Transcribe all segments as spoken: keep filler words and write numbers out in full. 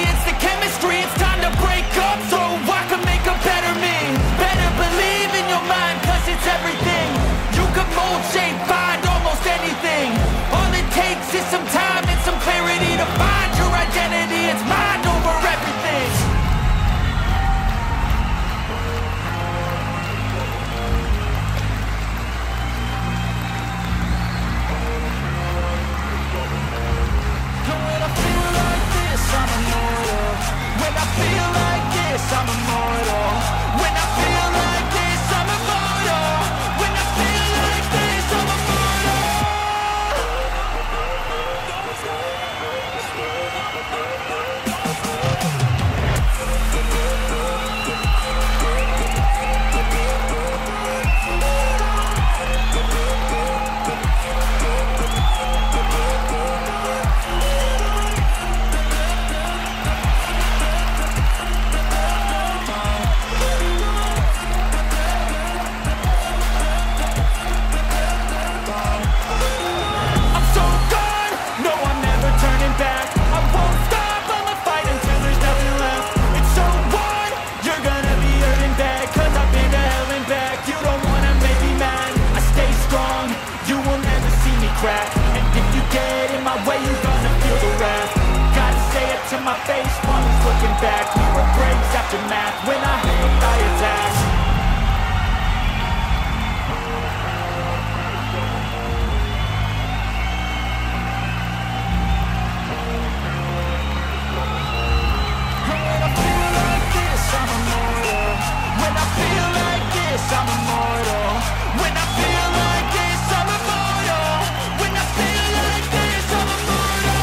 it's the chemistry. It's time to break up so I can make a better me. Better believe in your mind cause it's everything. You can mold, shape, find almost anything. All it takes is some time and some clarity to find your identity. It's mind over everything. And when I feel like this, I'm immortal. When I feel like this, I'm immortal. When I feel like this, I'm immortal. When I feel like this, I'm my face, one is looking back. We were braves after math. When I hit, I attack. And when I feel like this, I'm immortal. When I feel like this, I'm immortal. When I feel like this, I'm immortal. When I feel like this, I'm immortal.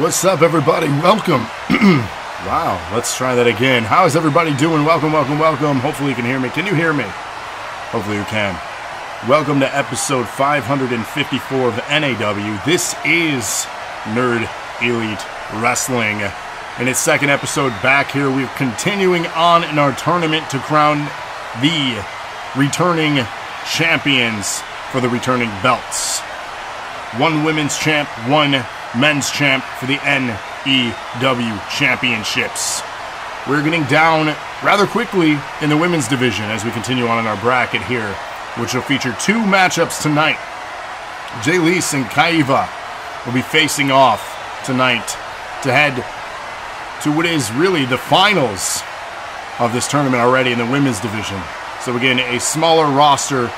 What's up, everybody? Welcome. Wow, let's try that again. How is everybody doing? Welcome, welcome, welcome. Hopefully you can hear me. Can you hear me? Hopefully you can. Welcome to episode five hundred fifty-four of the N A W. This is Nerd Elite Wrestling. In its second episode back here, we're continuing on in our tournament to crown the returning champions for the returning belts. One women's champ, one men's champ for the N E W Championships. We're getting down rather quickly in the women's division as we continue on in our bracket here, which will feature two matchups tonight. Jaylise and Kaiva will be facing off tonight to head to what is really the finals of this tournament already in the women's division. So again, a smaller roster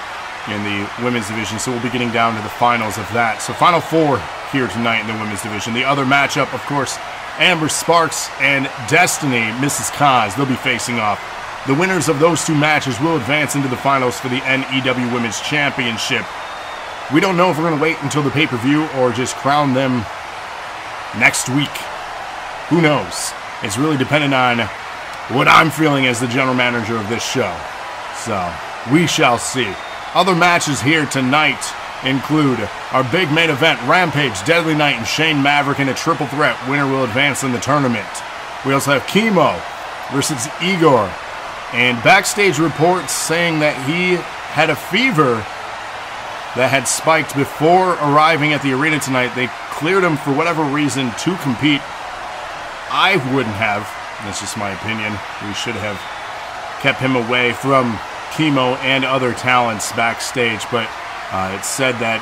in the women's division, so we'll be getting down to the finals of that. So final four here tonight in the women's division. The other matchup, of course, Amber Sparks and Destiny, Missus Kaz. They'll be facing off. The winners of those two matches will advance into the finals for the N E W Women's Championship. We don't know if we're going to wait until the pay-per-view or just crown them next week. Who knows? It's really dependent on what I'm feeling as the general manager of this show. So, we shall see. Other matches here tonight include our big main event, Rampage, Deadlyknight, and Shane Maverick in a triple threat. Winner will advance in the tournament. We also have Kimo versus Igor. And backstage reports saying that he had a fever that had spiked before arriving at the arena tonight. They cleared him for whatever reason to compete. I wouldn't have. That's just my opinion. We should have kept him away from Kimo and other talents backstage. But uh, it's said that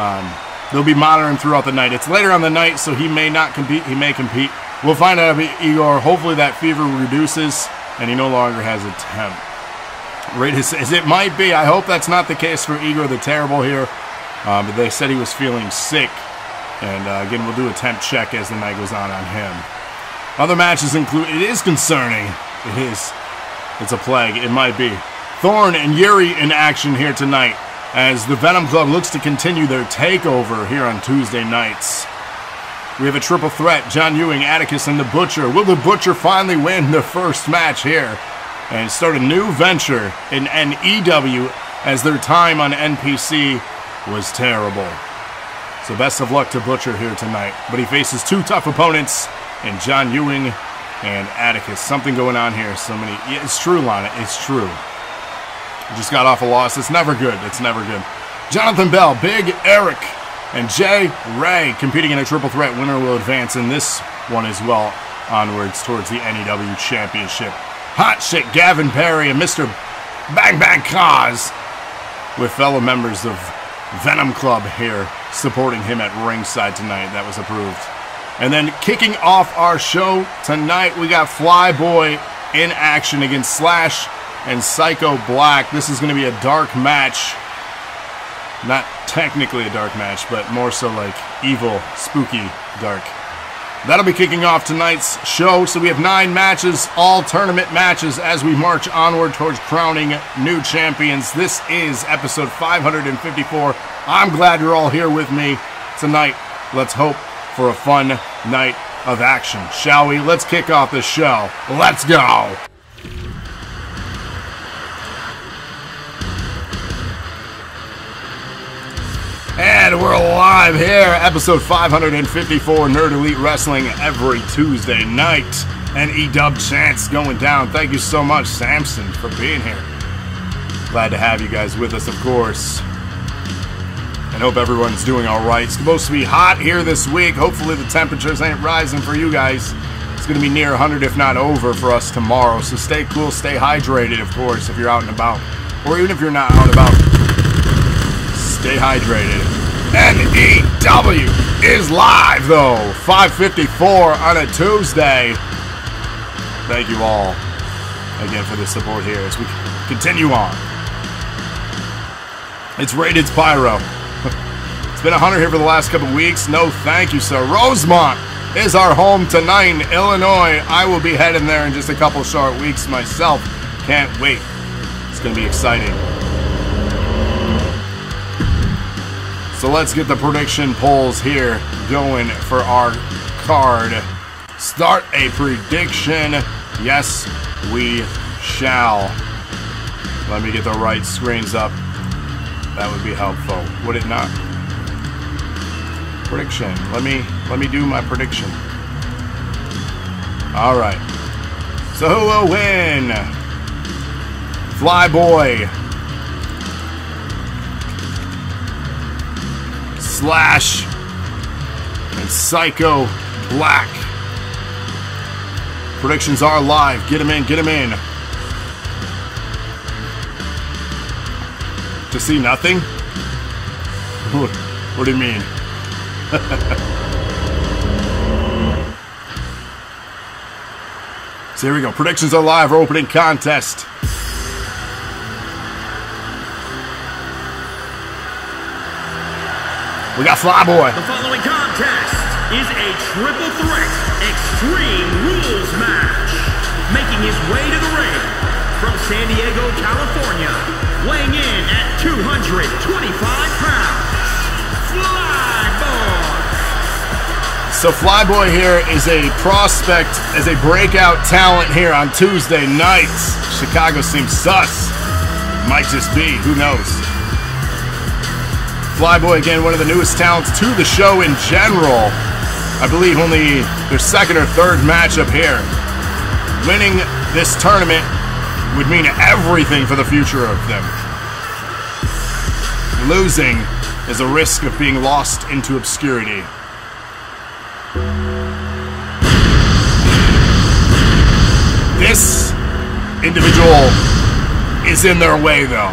um, they'll be monitoring throughout the night. It's later on the night, so he may not compete. He may compete. We'll find out if Igor, hopefully that fever reduces and he no longer has a temp. Radius as it might be. I hope that's not the case for Igor the Terrible here. Uh, but they said he was feeling sick. And uh, again, we'll do a temp check as the night goes on on him. Other matches include, it is concerning. It is. It's a plague. It might be. Thorne and Yuri in action here tonight as the Venom Club looks to continue their takeover here on Tuesday nights. We have a triple threat. John Ewing, Atticus, and The Butcher. Will The Butcher finally win the first match here and start a new venture in N E W as their time on N P C was terrible? So best of luck to Butcher here tonight. But he faces two tough opponents in John Ewing and Atticus. Something going on here. So many. Yeah, it's true, Lana. It's true. Just got off a loss. It's never good. It's never good. Jonathan Bell, Big Arik, and Jay Ray competing in a triple threat. Winner will advance in this one as well onwards towards the N E W Championship. Hot shit, Gavin Perry and Mister Bang Bang Kaz with fellow members of Venom Club here supporting him at ringside tonight. That was approved. And then kicking off our show tonight, we got Flyboy in action against Slash and Psycho Black. This is going to be a dark match. Not technically a dark match, but more so like evil, spooky, dark. That'll be kicking off tonight's show. So we have nine matches, all tournament matches, as we march onward towards crowning new champions. This is episode five hundred fifty-four. I'm glad you're all here with me tonight. Let's hope for a fun night of action, shall we? Let's kick off this show. Let's go. And we're live here, episode five hundred fifty-four, Nerd Elite Wrestling, every Tuesday night. And N E W Chance going down. Thank you so much, Samson, for being here. Glad to have you guys with us, of course. And hope everyone's doing all right. It's supposed to be hot here this week. Hopefully the temperatures ain't rising for you guys. It's going to be near one hundred, if not over, for us tomorrow. So stay cool, stay hydrated, of course, if you're out and about. Or even if you're not out and about, stay hydrated. N E W is live though. five fifty-four on a Tuesday. Thank you all again for the support here as we continue on. It's Rated Pyro. It's been a hunter here for the last couple weeks. No thank you, sir. Rosemont is our home tonight in Illinois. I will be heading there in just a couple short weeks myself. Can't wait. It's going to be exciting. So let's get the prediction polls here going for our card. Start a prediction. Yes, we shall. Let me get the right screens up. That would be helpful, would it not? Prediction. Let me let me do my prediction. All right. So who will win? Flyboy, Slash, and Psycho Black. Predictions are live. Get them in, get them in. To see nothing? What do you mean? So here we go. Predictions are live. Our opening contest. We got Flyboy. The following contest is a triple threat Extreme Rules match. Making his way to the ring from San Diego, California, weighing in at two hundred twenty-five pounds, Flyboy. So Flyboy here is a prospect, is a breakout talent here on Tuesday nights. Chicago seems sus. Might just be, who knows. Flyboy, again, one of the newest talents to the show in general. I believe only their second or third matchup here. Winning this tournament would mean everything for the future of them. Losing is a risk of being lost into obscurity. This individual is in their way, though.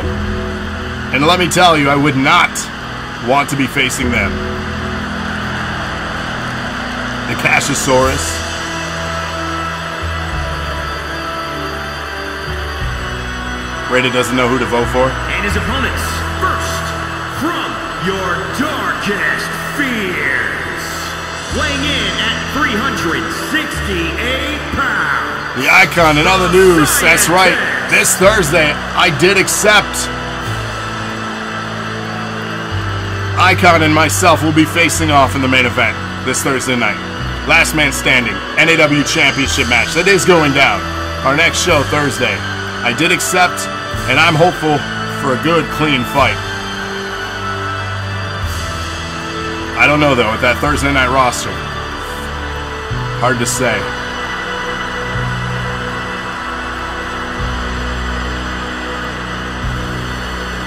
And let me tell you, I would not want to be facing them. The Cashosaurus. Raider doesn't know who to vote for. And his opponents, first, from your darkest fears, weighing in at three hundred sixty-eight pounds. The Icon, in other news, that's right, this Thursday, I did accept. Icon and myself will be facing off in the main event this Thursday night. Last man standing, N A W Championship match. That is going down. Our next show, Thursday. I did accept, and I'm hopeful for a good, clean fight. I don't know, though, with that Thursday night roster. Hard to say.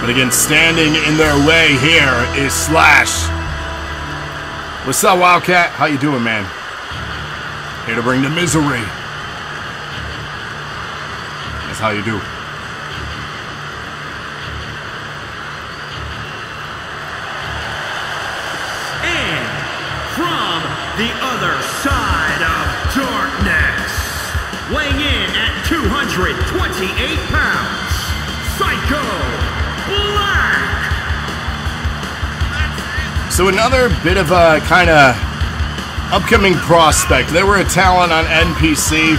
But again, standing in their way here is Slash. What's up, Wildcat? How you doing, man? Here to bring the misery. How you do. And from the other side of darkness, weighing in at two hundred twenty-eight pounds, Psycho Black. So another bit of a kind of upcoming prospect. They were a talent on N P C.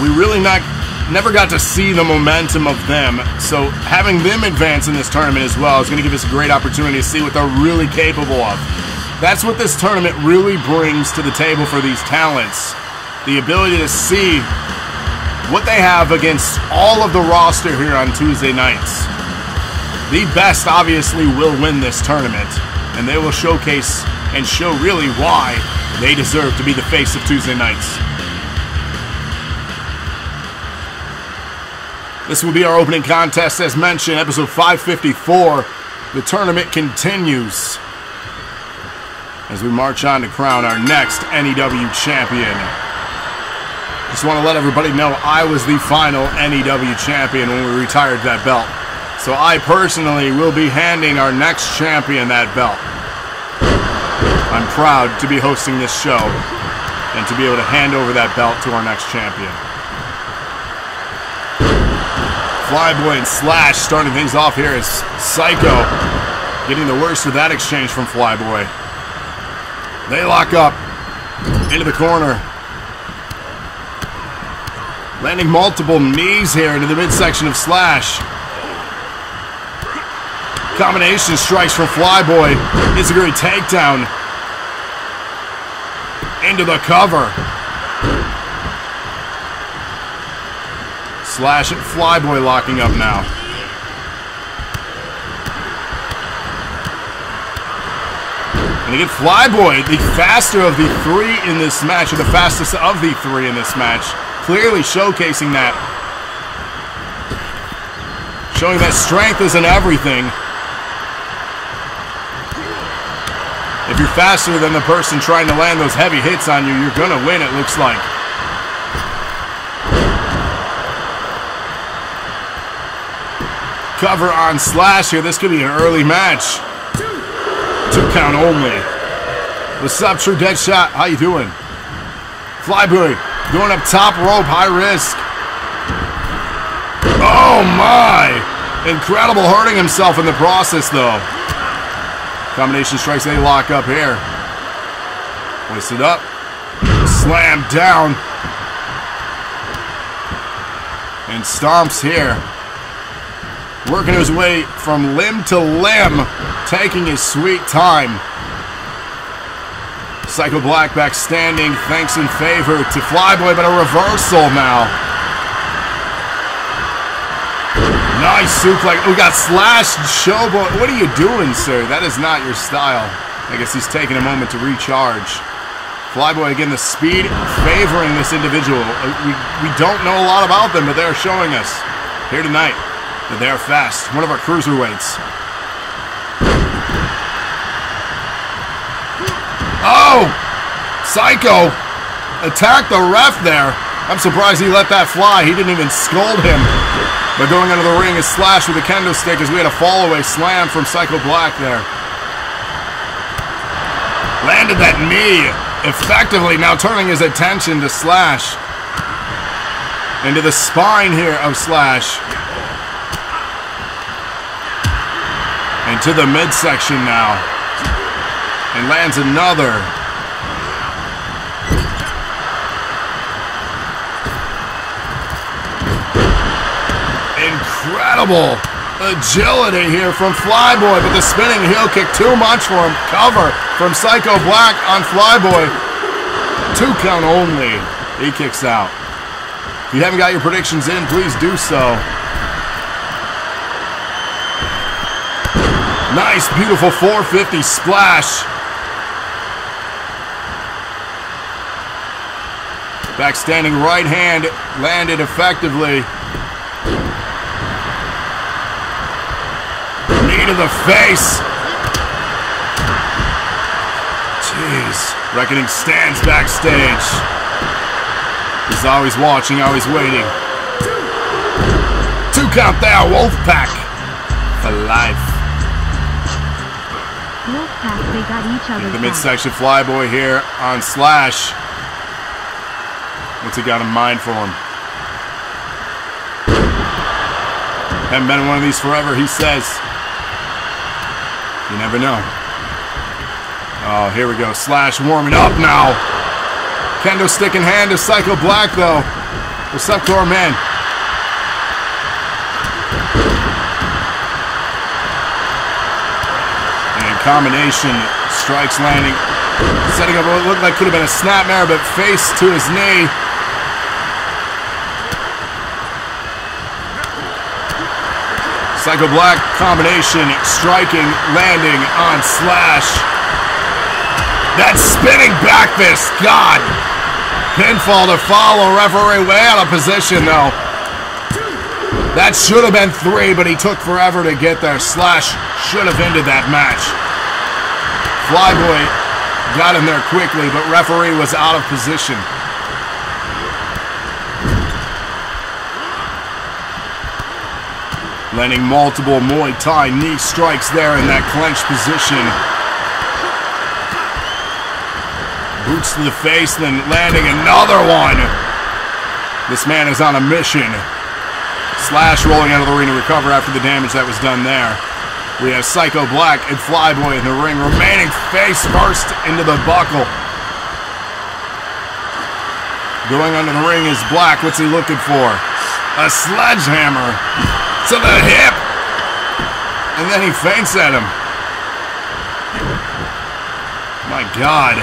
We really not Never got to see the momentum of them, so having them advance in this tournament as well is going to give us a great opportunity to see what they're really capable of. That's what this tournament really brings to the table for these talents. The ability to see what they have against all of the roster here on Tuesday nights. The best, obviously, will win this tournament, and they will showcase and show really why they deserve to be the face of Tuesday nights. This will be our opening contest, as mentioned, episode five fifty-four. The tournament continues as we march on to crown our next N E W champion. Just want to let everybody know I was the final N E W champion when we retired that belt. So I personally will be handing our next champion that belt. I'm proud to be hosting this show and to be able to hand over that belt to our next champion. Flyboy and Slash starting things off here is Psycho. Getting the worst of that exchange from Flyboy. They lock up. Into the corner. Landing multiple knees here into the midsection of Slash. Combination strikes from Flyboy. It's a great takedown. Into the cover. Slash and Flyboy locking up now. And again, Flyboy, the faster of the three in this match, or the fastest of the three in this match, clearly showcasing that. Showing that strength isn't everything. If you're faster than the person trying to land those heavy hits on you, you're gonna win, it looks like. Cover on Slash here. This could be an early match. Two count only. What's up, True Deadshot? How you doing? Flyboy going up top rope, high risk. Oh my! Incredible, hurting himself in the process though. Combination strikes, they lock up here. Hoisted up. Slam down. And stomps here. Working his way from limb to limb. Taking his sweet time. Psycho Black back standing. Thanks in favor to Flyboy, but a reversal now. Nice suplex. We got Slash Showboy. What are you doing, sir? That is not your style. I guess he's taking a moment to recharge. Flyboy, again, the speed favoring this individual. We, we don't know a lot about them, but they're showing us here tonight that they're fast. One of our cruiserweights. Oh! Psycho attacked the ref there. I'm surprised he let that fly. He didn't even scold him. But going into the ring is Slash with a kendo stick as we had a fall-away slam from Psycho Black there. Landed that knee effectively, now turning his attention to Slash. Into the spine here of Slash. And to the midsection now. And lands another. Incredible agility here from Flyboy, but the spinning heel kick too much for him. Cover from Psycho Black on Flyboy. Two count only. He kicks out. If you haven't got your predictions in, please do so. Nice, beautiful four fifty splash. Back standing right hand, landed effectively. Knee to the face. Jeez. Reckoning stands backstage. He's always watching, always waiting. Two count there, Wolfpack. For life. Wolfpack, they got each other. The midsection Flyboy here on Slash. What's he got in mind for him? Haven't been in one of these forever, he says. You never know. Oh, here we go. Slash warming up now. Kendo stick in hand to Psycho Black, though. What's up, core man? And combination strikes landing. Setting up what looked like could have been a snapmare, but face to his knee. Psycho Black combination, striking, landing on Slash. That spinning back fist, God. Pinfall to follow, referee way out of position though. That should have been three, but he took forever to get there. Slash should have ended that match. Flyboy got in there quickly, but referee was out of position. Landing multiple Muay Thai knee strikes there in that clenched position. Boots to the face, then landing another one. This man is on a mission. Slash rolling out of the ring to recover after the damage that was done there. We have Psycho Black and Flyboy in the ring, remaining face first into the buckle. Going under the ring is Black. What's he looking for? A sledgehammer to the hip, and then he faints at him. My God,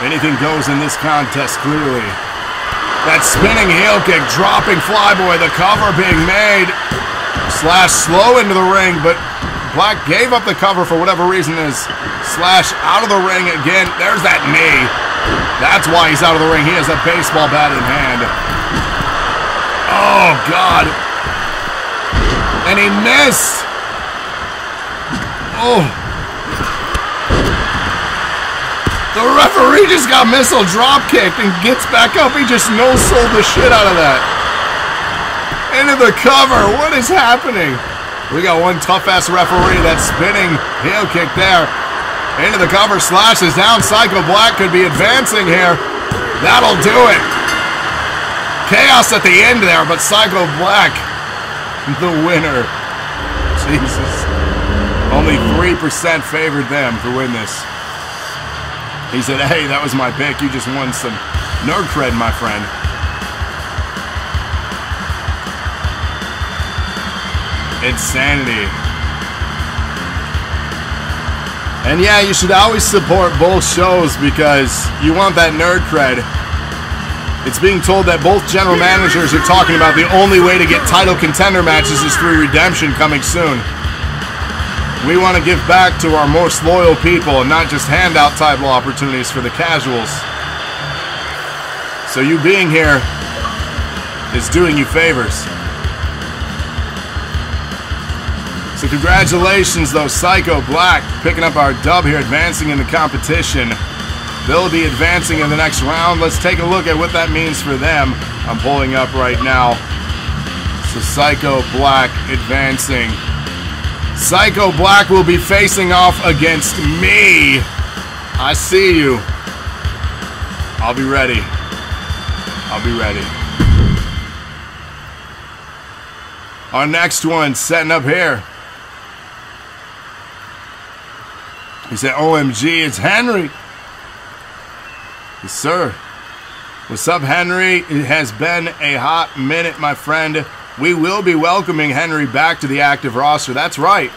anything goes in this contest clearly. That spinning heel kick, dropping Flyboy, the cover being made. Slash slow into the ring, but Black gave up the cover for whatever reason as Slash out of the ring again. There's that knee. That's why he's out of the ring. He has a baseball bat in hand. Oh God. And he missed! Oh! The referee just got missile drop kicked and gets back up. He just no-sold the shit out of that. Into the cover. What is happening? We got one tough-ass referee. That spinning heel kick there. Into the cover. Slashes down. Psycho Black could be advancing here. That'll do it. Chaos at the end there, but Psycho Black, the winner. Jesus. Only three percent favored them to win this. He said, hey, that was my pick. You just won some nerd cred, my friend. Insanity. And yeah, you should always support both shows because you want that nerd cred. It's being told that both general managers are talking about the only way to get title contender matches is through redemption coming soon. We want to give back to our most loyal people and not just hand out title opportunities for the casuals. So you being here is doing you favors. So congratulations, though, Psycho Black, picking up our dub here, advancing in the competition. They'll be advancing in the next round. Let's take a look at what that means for them. I'm pulling up right now. So Psycho Black advancing. Psycho Black will be facing off against me. I see you. I'll be ready. I'll be ready. Our next one, setting up here. He said, O M G, it's Henry. Yes, sir. What's up, Henry? It has been a hot minute, my friend. We will be welcoming Henry back to the active roster. That's right.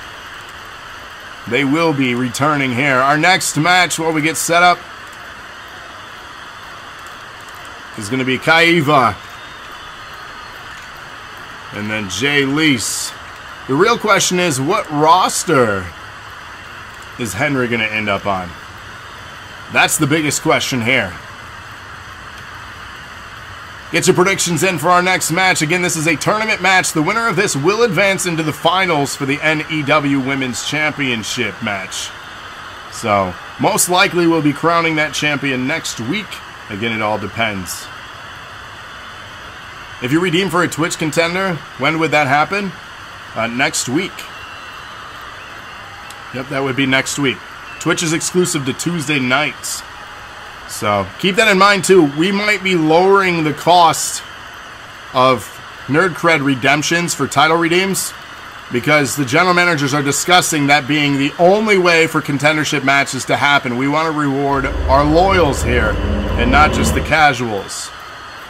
They will be returning here. Our next match, while we get set up, is going to be Kaiva. And then Jaylise. The real question is, what roster is Henry going to end up on? That's the biggest question here. Get your predictions in for our next match. Again, this is a tournament match. The winner of this will advance into the finals for the N E W Women's Championship match. So, most likely we'll be crowning that champion next week. Again, it all depends. If you redeem for a Twitch contender, when would that happen? Uh, next week. Yep, that would be next week. Twitch is exclusive to Tuesday nights. So keep that in mind too. We might be lowering the cost of Nerd Cred redemptions for title redeems because the general managers are discussing that being the only way for contendership matches to happen. We want to reward our loyals here and not just the casuals.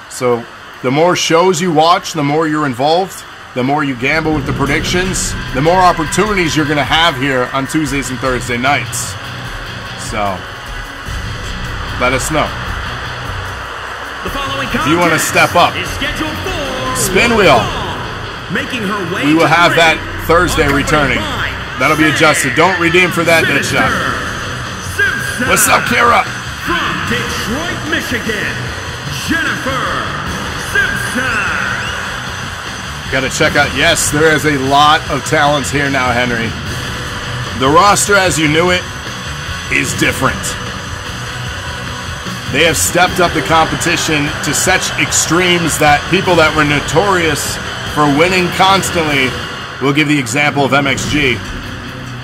So the more shows you watch, the more you're involved, the more you gamble with the predictions, the more opportunities you're going to have here on Tuesdays and Thursday nights. So, let us know. The following if you want to step up, Spin Wheel, making her way we will have that Thursday returning. That'll be adjusted. Don't redeem for that, Deadshot. What's up, Kira? From Detroit, Michigan, Jennifer Simpson. Gotta check out, yes, there is a lot of talents here now, Henry. The roster as you knew it is different. They have stepped up the competition to such extremes that people that were notorious for winning constantly, we'll give the example of M X G,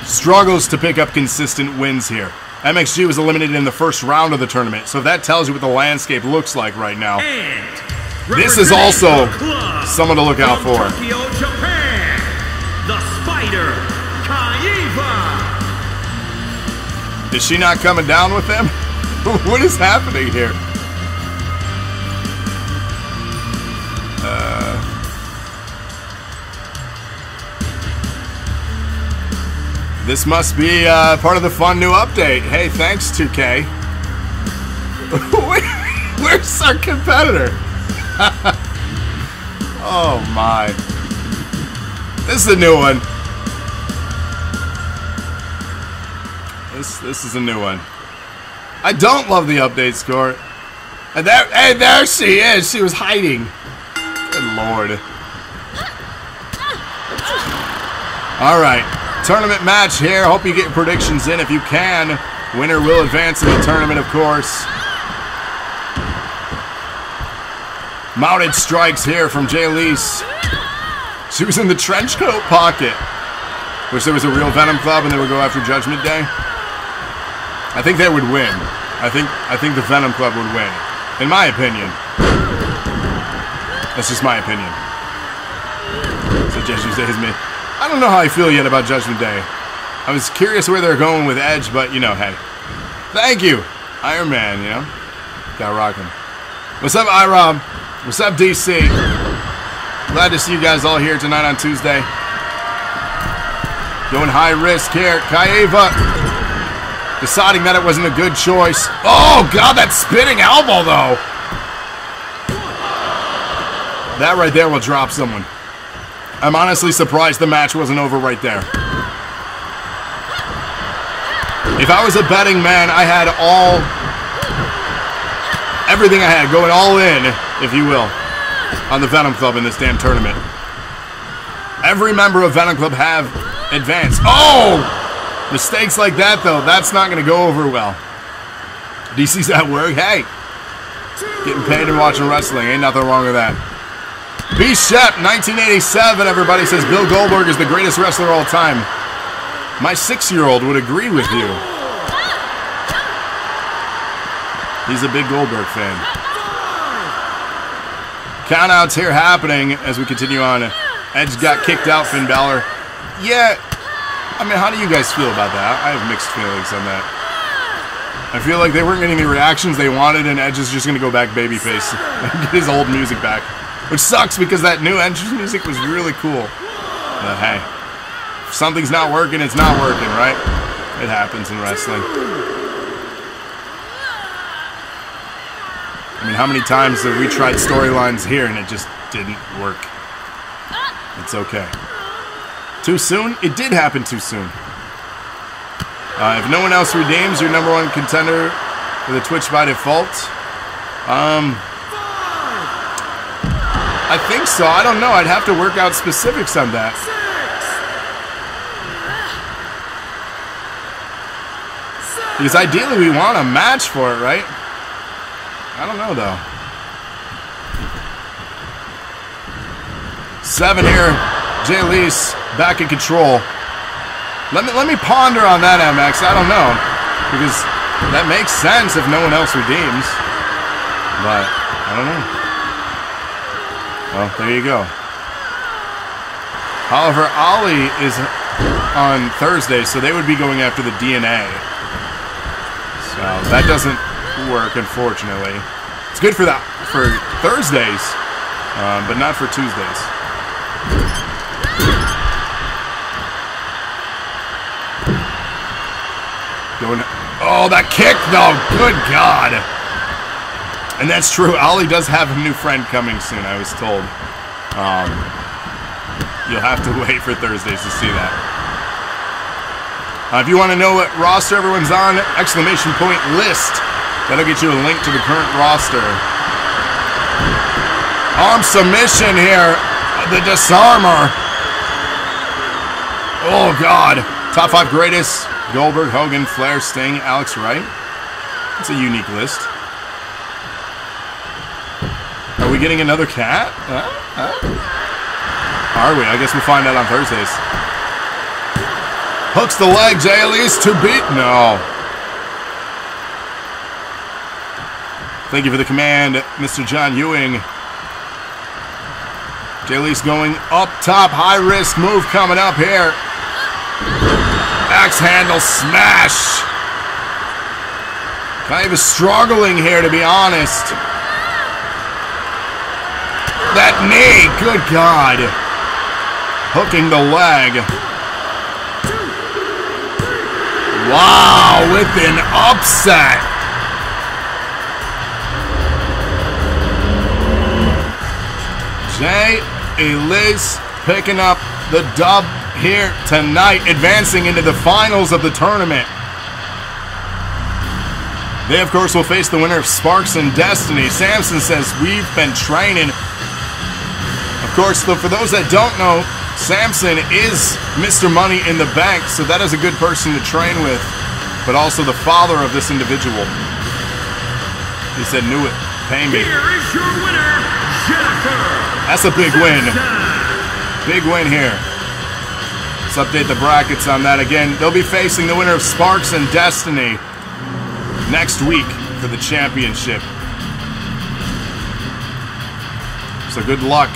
struggles to pick up consistent wins here. M X G was eliminated in the first round of the tournament, so that tells you what the landscape looks like right now. And this is also someone to look out for. Tokyo, Japan, the Spider, Kaiva. Is she not coming down with them? What is happening here? Uh, this must be uh, part of the fun new update. Hey, thanks, two K. Where's our competitor? Oh my. This is a new one. This this is a new one. I don't love the update score. And there hey there she is. She was hiding. Good lord. Alright. Tournament match here. Hope you get your predictions in if you can. Winner will advance in the tournament, of course. Mounted strikes here from Jaylise. She was in the trench coat pocket. Wish there was a real Venom Club and they would go after Judgment Day. I think they would win. I think I think the Venom Club would win. In my opinion. That's just my opinion. So Judgment Day is me. I don't know how I feel yet about Judgment Day. I was curious where they're going with Edge, but you know, hey. Thank you. Iron Man, you know? Gotta rock him. What's up, I Rob? What's up, D C? Glad to see you guys all here tonight on Tuesday. Going high risk here. Kaiva deciding that it wasn't a good choice. Oh, God, that spinning elbow, though. That right there will drop someone. I'm honestly surprised the match wasn't over right there. If I was a betting man, I had all... everything I had, going all in, if you will, on the Venom Club in this damn tournament. Every member of Venom Club have advanced. Oh! Mistakes like that, though, that's not going to go over well. D C's at work. Hey! Getting paid and watching wrestling. Ain't nothing wrong with that. B Shep, nineteen eighty-seven, everybody says Bill Goldberg is the greatest wrestler of all time. My six-year-old would agree with you. He's a big Goldberg fan. Countouts here happening as we continue on. Edge got kicked out, Finn Balor. Yeah, I mean, how do you guys feel about that? I have mixed feelings on that. I feel like they weren't getting the reactions they wanted, and Edge is just going to go back babyface and get his old music back. Which sucks, because that new Edge's music was really cool. But hey, if something's not working, it's not working, right? It happens in wrestling. I mean, how many times have we tried storylines here and it just didn't work? It's okay. Too soon? It did happen too soon. Uh, if no one else redeems, your number one contender for the Twitch by default. Um, I think so. I don't know. I'd have to work out specifics on that. Because ideally we want a match for it, right? I don't know, though. Seven here. Jaylise back in control. Let me let me ponder on that, M X. I don't know. Because that makes sense if no one else redeems. But, I don't know. Well, there you go. However, Ollie is on Thursday, so they would be going after the D N A. So, that doesn't... work, unfortunately. It's good for that for Thursdays, um, but not for Tuesdays. Going, oh, that kick though! Good God! And that's true. Ollie does have a new friend coming soon. I was told. Um, you'll have to wait for Thursdays to see that. Uh, if you want to know what roster everyone's on, exclamation point list. That'll get you a link to the current roster. Arm submission here. The disarmer. Oh, God. Top five greatest. Goldberg, Hogan, Flair, Sting, Alex Wright. It's a unique list. Are we getting another cat? Huh? Huh? Are we? I guess we'll find out on Thursdays. Hooks the leg. Jaylise to beat. No. Thank you for the command, Mister John Ewing. Jaylise going up top. High risk move coming up here. Axe handle smash. Kaiva struggling here, to be honest. That knee. Good God. Hooking the leg. Wow, with an upset. Jaylise picking up the dub here tonight, advancing into the finals of the tournament. They, of course, will face the winner of Sparks and Destiny. Samson says, we've been training. Of course, though, for those that don't know, Samson is Mister Money in the Bank, so that is a good person to train with, but also the father of this individual. He said, knew it. Pay me. Here is your winner, Jennifer. That's a big win. Big win here. Let's update the brackets on that again. They'll be facing the winner of Sparks and Destiny next week for the championship. So good luck.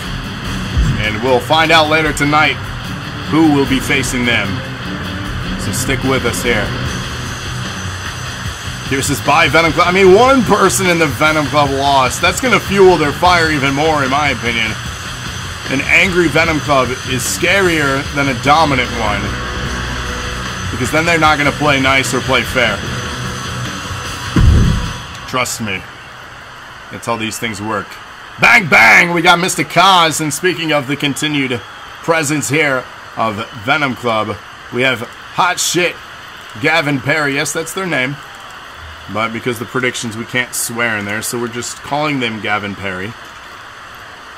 And we'll find out later tonight who will be facing them. So stick with us here. Uses by Venom Club. I mean, one person in the Venom Club lost. That's going to fuel their fire even more, in my opinion. An angry Venom Club is scarier than a dominant one, because then they're not going to play nice or play fair. Trust me. That's how these things work. Bang, bang! We got Mister Kaz. And speaking of the continued presence here of Venom Club, we have Hot Shit Gavin Perry. Yes, that's their name. But because the predictions, we can't swear in there, so we're just calling them Gavin Perry.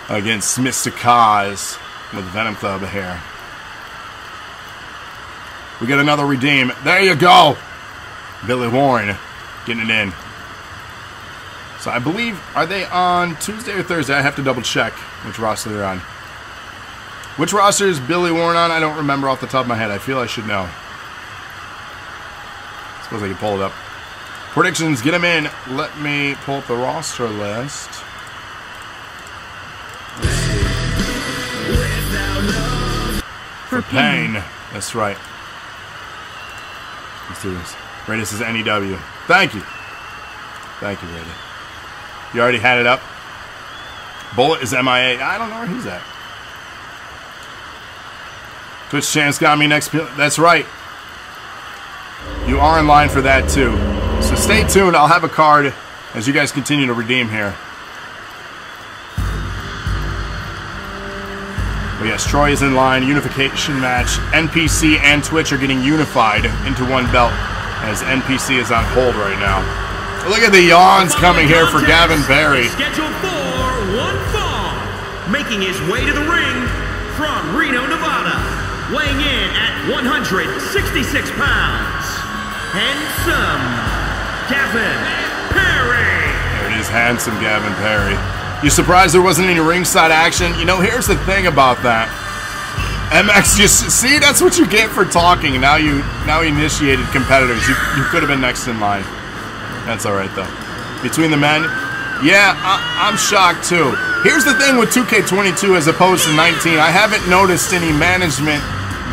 Against Mister Kaz with Venom Club here. We get another redeem. There you go! Billy Warren getting it in. So I believe, are they on Tuesday or Thursday? I have to double check which roster they're on. Which roster is Billy Warren on? I don't remember off the top of my head. I feel I should know. Suppose I can pull it up. Predictions, get them in. Let me pull up the roster list. Let's see. For Pain. That's right. Let's do this. Radius is N E W. Thank you. Thank you, Radius. You already had it up. Bullet is M I A. I don't know where he's at. Twitch Chance got me next. That's right. You are in line for that, too. So stay tuned. I'll have a card as you guys continue to redeem here. But yes, Troy is in line. Unification match. N P C and Twitch are getting unified into one belt, as N P C is on hold right now. Look at the yawns coming here for Gavin Perry. Scheduled for one fall. Making his way to the ring from Reno, Nevada. Weighing in at one hundred sixty-six pounds. Handsome Gavin Perry. There it is, handsome Gavin Perry. You surprised there wasn't any ringside action? You know, here's the thing about that. M X, you see, that's what you get for talking. Now you, now you initiated competitors. You, you could have been next in line. That's all right though. Between the men, yeah, I, I'm shocked too. Here's the thing with two K twenty-two as opposed to nineteen. I haven't noticed any management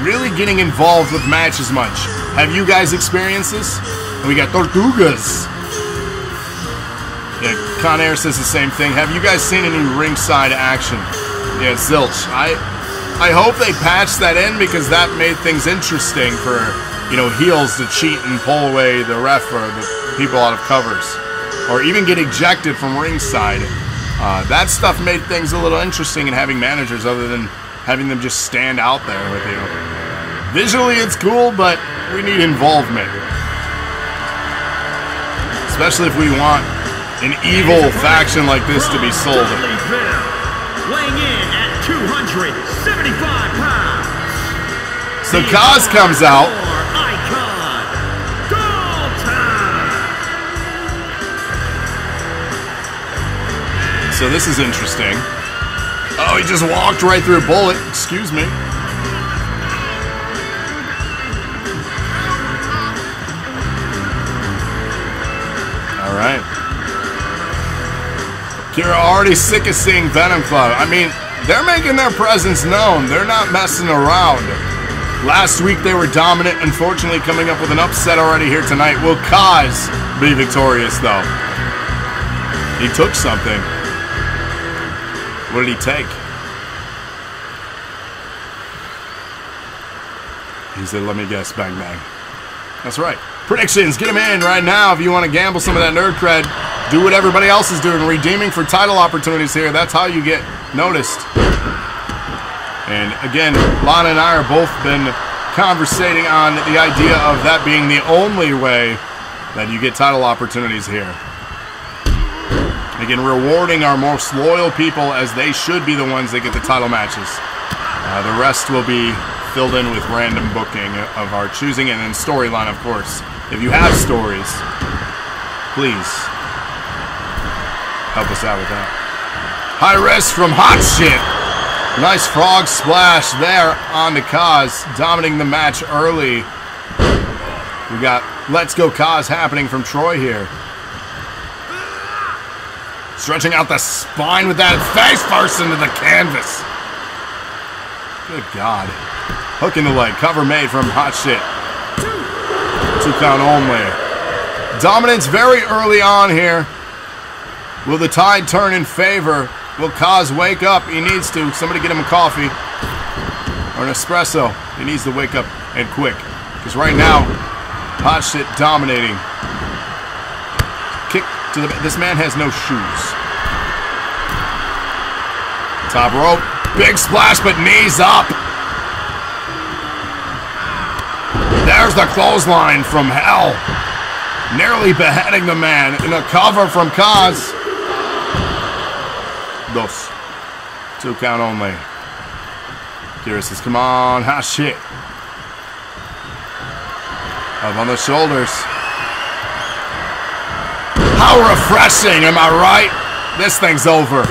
really getting involved with matches much. Have you guys experienced this? We got Tortugas. Yeah, Conair says the same thing. Have you guys seen any ringside action? Yeah, zilch. I I hope they patched that in, because that made things interesting for, you know, heels to cheat and pull away the ref or the people out of covers. Or even get ejected from ringside. Uh, that stuff made things a little interesting in having managers, other than having them just stand out there with you. Visually it's cool, but we need involvement. Especially if we want an evil faction like this to be sold. Weighing in at two hundred seventy-five pounds. So Kaz comes out. Icon. Goal time. So this is interesting. Oh, he just walked right through a bullet. Excuse me. Right. You're already sick of seeing Venom Club. I mean, they're making their presence known. They're not messing around. Last week they were dominant, unfortunately coming up with an upset already here tonight. Will Kaz be victorious though? He took something. What did he take? He said, let me guess, bang bang. That's right. Predictions, get them in right now if you want to gamble some of that nerd cred. Do what everybody else is doing, redeeming for title opportunities here. That's how you get noticed. And again, Lana and I are both been conversating on the idea of that being the only way that you get title opportunities here. Again, rewarding our most loyal people, as they should be the ones that get the title matches. Uh, the rest will be filled in with random booking of our choosing, and then storyline, of course. If you have stories, please help us out with that. High risk from Hot Shit. Nice frog splash there on the Kaz, dominating the match early. We got Let's Go Kaz happening from Troy here. Stretching out the spine with that face first into the canvas. Good God. Hook in the leg. Cover made from Hot Shit. Two count only. Dominance very early on here. Will the tide turn in favor? Will Kaz wake up? He needs to. Somebody get him a coffee or an espresso. He needs to wake up, and quick, because right now, hot shit dominating. Kick to the... This man has no shoes. Top rope. Big splash, but knees up. There's the clothesline from hell. Nearly beheading the man in a cover from Kaz. Dos. Two count only. Kira says, come on, hot shit. Up on the shoulders. How refreshing, am I right? This thing's over.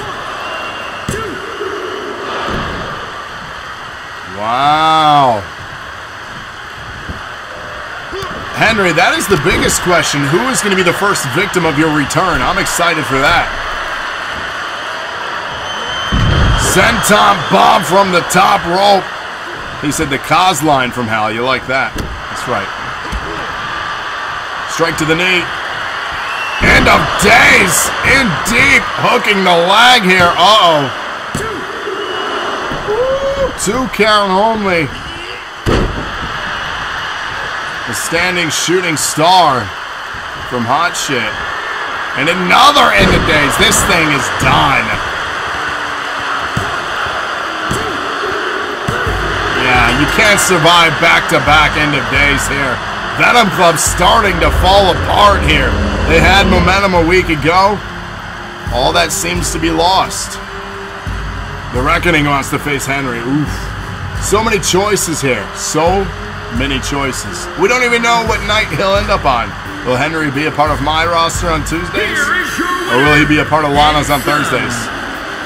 Wow. Henry, that is the biggest question. Who is going to be the first victim of your return? I'm excited for that. Senton bomb from the top rope. He said the Kaz line from Hal. You like that? That's right. Strike to the knee. End of days. In deep. Hooking the leg here. Uh-oh. Two count only. The standing shooting star from Hot Shit. And another end of days. This thing is done. You can't survive back-to-back end of days here. Venom Club starting to fall apart here. They had momentum a week ago. All that seems to be lost. The Reckoning wants to face Henry. Oof. So many choices here. So many choices. We don't even know what night he'll end up on. Will Henry be a part of my roster on Tuesdays? Or will he be a part of Lana's on Thursdays?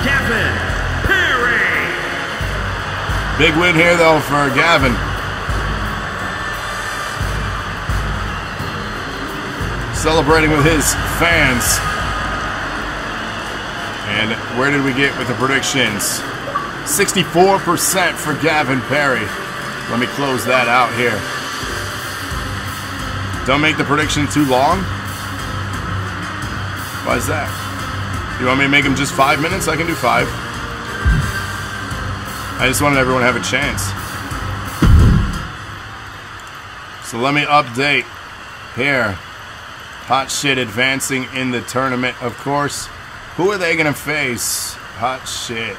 Gavin. Big win here, though, for Gavin. Celebrating with his fans. And where did we get with the predictions? sixty-four percent for Gavin Perry. Let me close that out here. Don't make the prediction too long. Why is that? You want me to make them just five minutes? I can do five. I just wanted everyone to have a chance. So let me update here. Hot Shit advancing in the tournament, of course. Who are they going to face? Hot Shit.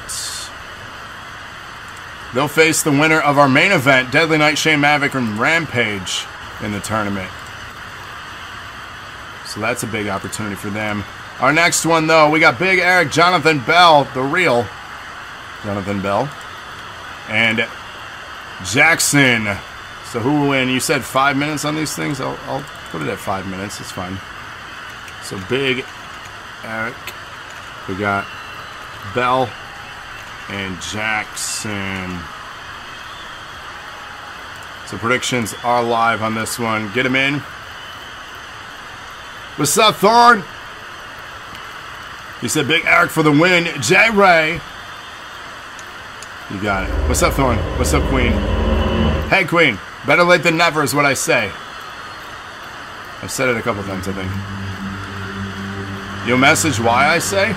They'll face the winner of our main event, Deadlyknight, Shane Maverick, and Rampage in the tournament. So that's a big opportunity for them. Our next one, though, we got Big Arik, Jonathan Bell, the real Jonathan Bell. And Jackson. So who will win? You said five minutes on these things. I'll, I'll put it at five minutes. It's fine. So Big Arik. We got Bell and Jackson. So predictions are live on this one. Get him in. What's up, Thorne? You said Big Arik for the win. Jay Ray. You got it. What's up, Thorne? What's up, Queen? Hey, Queen. Better late than never is what I say. I've said it a couple times, I think. You'll message why I say?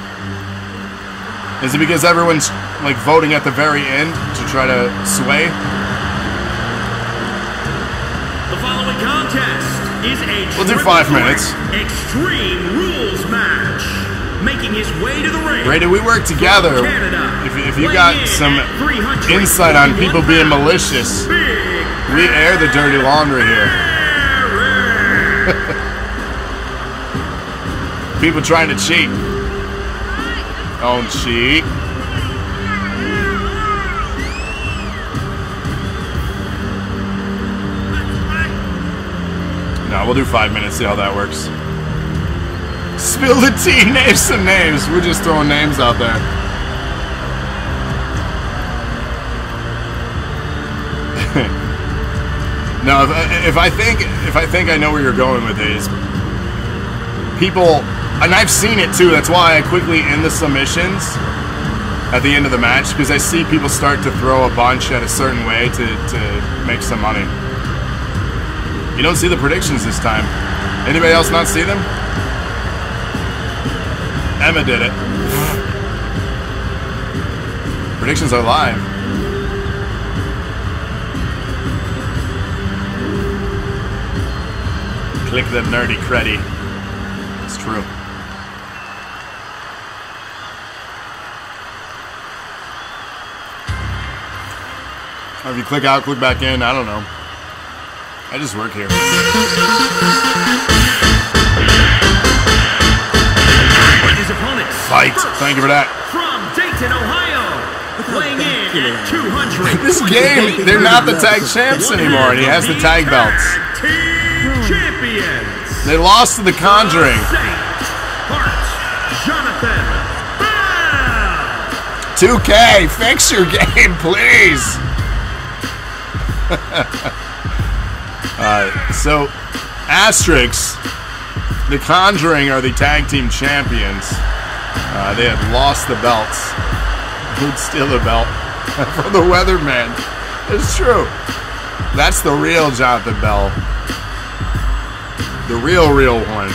Is it because everyone's, like, voting at the very end to try to sway? The following contest is a we'll do five minutes. Extreme Rules match. Making his way to the ring. Ray, did we work together? If, if you got some insight on people being malicious, we air the dirty laundry here. People trying to cheat. Don't cheat. No, we'll do five minutes, see how that works. Spill the tea, name some names. We're just throwing names out there. Now, if, if I think if I think I know where you're going with these people, and I've seen it too. That's why I quickly end the submissions at the end of the match, because I see people start to throw a bunch at a certain way to to make some money. You don't see the predictions this time. Anybody else not see them? Emma did it. Predictions are live. Click the nerdy creddy. It's true. Or if you click out, click back in, I don't know. I just work here. His opponent, Fight. Thank you for that. From Dayton, Ohio, playing in at two hundred. This game, they're not the tag champs anymore, and he has the tag belts. Champions. They lost to the Conjuring. Jonathan Bell. two K, fix your game, please. uh, so, Asterix, the Conjuring are the tag team champions. Uh, they had lost the belts. Did steal the belt from the Weatherman. It's true. That's the real Jonathan Bell. The real, real one.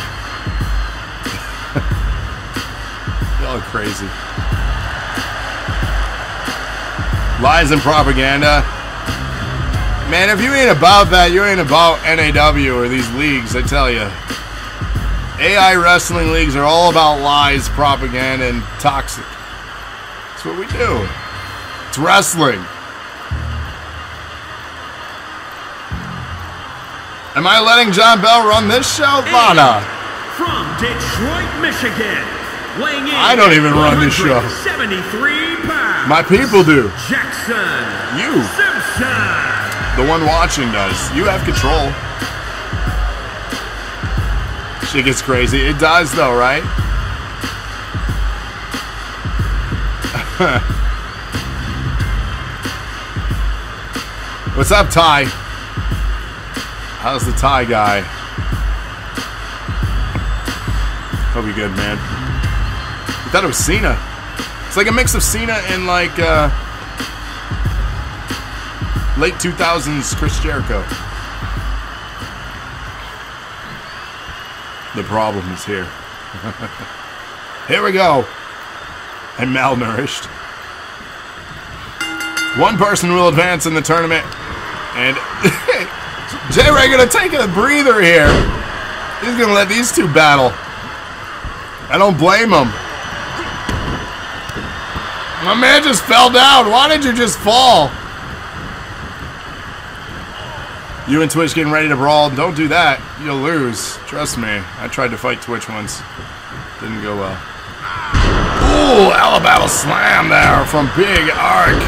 Y'all are crazy. Lies and propaganda. Man, if you ain't about that, you ain't about N A W or these leagues, I tell you. A I wrestling leagues are all about lies, propaganda, and toxic. That's what we do. It's wrestling. Am I letting John Bell run this show? Lana. From Detroit, Michigan. Weighing in I don't even run this show. Pounds. My people do. Jackson. You. Simpson. The one watching does. You have control. Shit gets crazy. It does, though, right? What's up, Ty? How's the Ty guy? Hope you're good, man. I thought it was Cena. It's like a mix of Cena and, like, uh... late two thousands Chris Jericho. The problem is here. Here we go. And malnourished. One person will advance in the tournament. And Jay Ray gonna take a breather here. He's gonna let these two battle. I don't blame him. My man just fell down. Why did you just fall? You and Twitch getting ready to brawl. Don't do that. You'll lose. Trust me. I tried to fight Twitch once. Didn't go well. Ooh, Alabama slam there from Big Arik.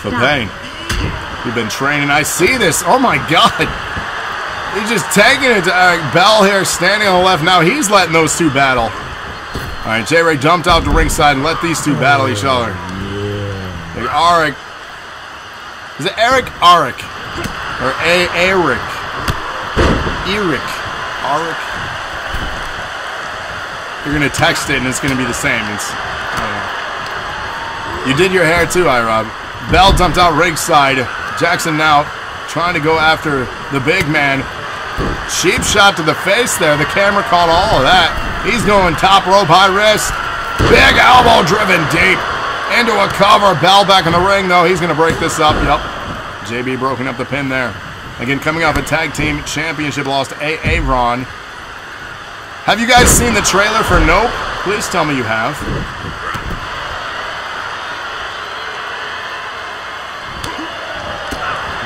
For pain. You've been training. I see this. Oh, my God. He's just taking it to Arik. Bell here standing on the left. Now he's letting those two battle. All right, Jay Ray jumped out to ringside and let these two battle each other. Big Arik. Is it Eric Arik? Or A Eric? Eric. Arik. You're gonna text it and it's gonna be the same. It's, uh, you did your hair too, iRob. Bell dumped out ringside. Jackson now trying to go after the big man. Cheap shot to the face there. The camera caught all of that. He's going top rope, high wrist. Big elbow driven deep. Into a cover. Bell back in the ring, though. He's going to break this up. Yep. J B broken up the pin there. Again, coming off a tag team championship loss to Aaron. Have you guys seen the trailer for Nope? Please tell me you have.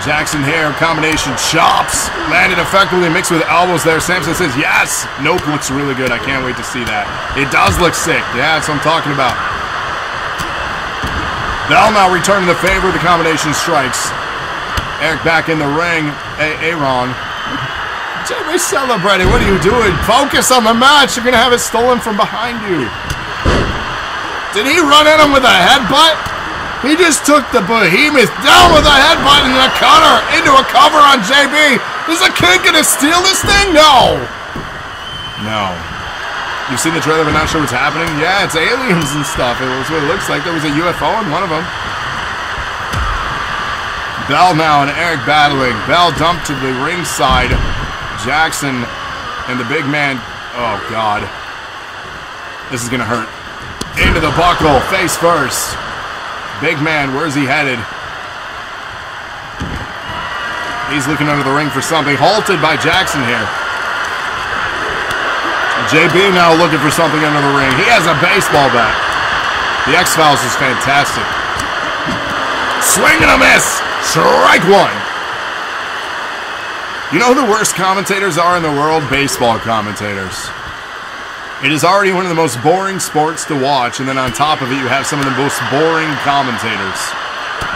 Jackson here. Combination chops. Landed effectively mixed with elbows there. Samson says, yes. Nope looks really good. I can't wait to see that. It does look sick. Yeah, that's what I'm talking about. Bell now returning the favor of the combination strikes. Eric back in the ring. Aaron. Jimmy celebrating. What are you doing? Focus on the match. You're going to have it stolen from behind you. Did he run at him with a headbutt? He just took the behemoth down with a headbutt and a cutter into a cover on J B. Is the kid going to steal this thing? No. No. You've seen the trailer, but not sure what's happening. Yeah, it's aliens and stuff. It was what it looks like. There was a U F O in one of them. Bell now and Arik battling. Bell dumped to the ringside. Jackson and the big man. Oh, God. This is going to hurt. Into the buckle. Face first. Big man, where's he headed? He's looking under the ring for something. Halted by Jackson here. J B now looking for something under the ring. He has a baseball bat. The X-Files is fantastic. Swing and a miss. Strike one. You know who the worst commentators are in the world? Baseball commentators. It is already one of the most boring sports to watch, and then on top of it, you have some of the most boring commentators.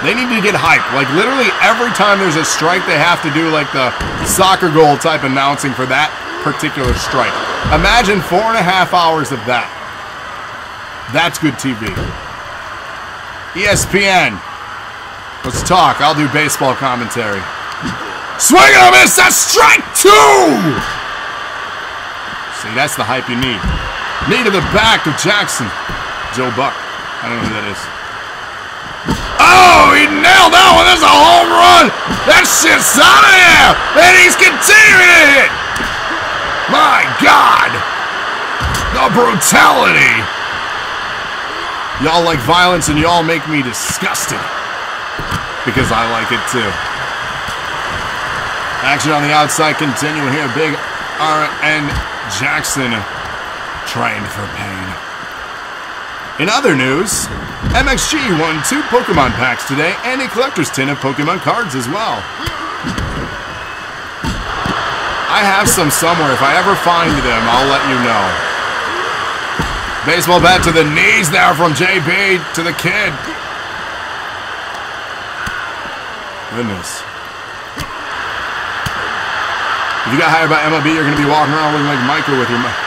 They need to get hype. Like, literally every time there's a strike, they have to do, like, the soccer goal type announcing for that particular strike. Imagine four and a half hours of that. That's good T V. E S P N. Let's talk. I'll do baseball commentary. Swing and a miss. That's strike two! See, that's the hype you need. Knee to the back of Jackson. Joe Buck. I don't know who that is. Oh, he nailed that one. That's a home run. That shit's out of there. And he's continuing to hit. My God. The brutality. Y'all like violence and y'all make me disgusted. Because I like it too. Action on the outside continuing here. Big R N. Jackson trained for pain. In other news, M X G won two Pokemon packs today and a collector's tin of Pokemon cards as well. I have some somewhere. If I ever find them, I'll let you know. Baseball bat to the knees there from J B to the kid. Goodness. If you got hired by M L B, you're going to be walking around looking like Michael with your money.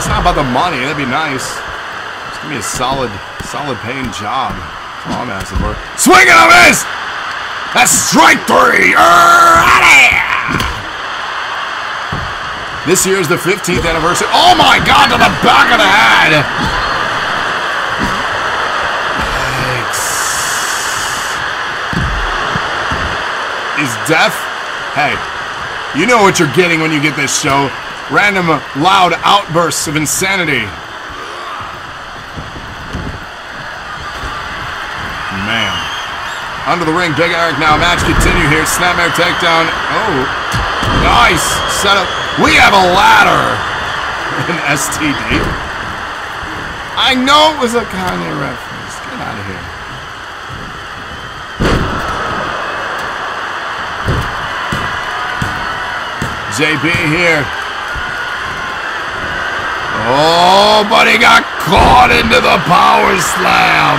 It's not about the money. That'd be nice. Just give me a solid, solid paying job. That's all I'm asking for. Swing and a miss! That's strike three! You're out of here! This year is the fifteenth anniversary. Oh my God, to the back of the head! Is deaf? Hey, you know what you're getting when you get this show. Random loud outbursts of insanity. Man. Under the ring, Big Arik now. Match continue here. Snapmare takedown. Oh. Nice. Setup. We have a ladder. An S T D. I know it was a Kanye reference. Get out of here. J B here. Oh, but he got caught into the power slam.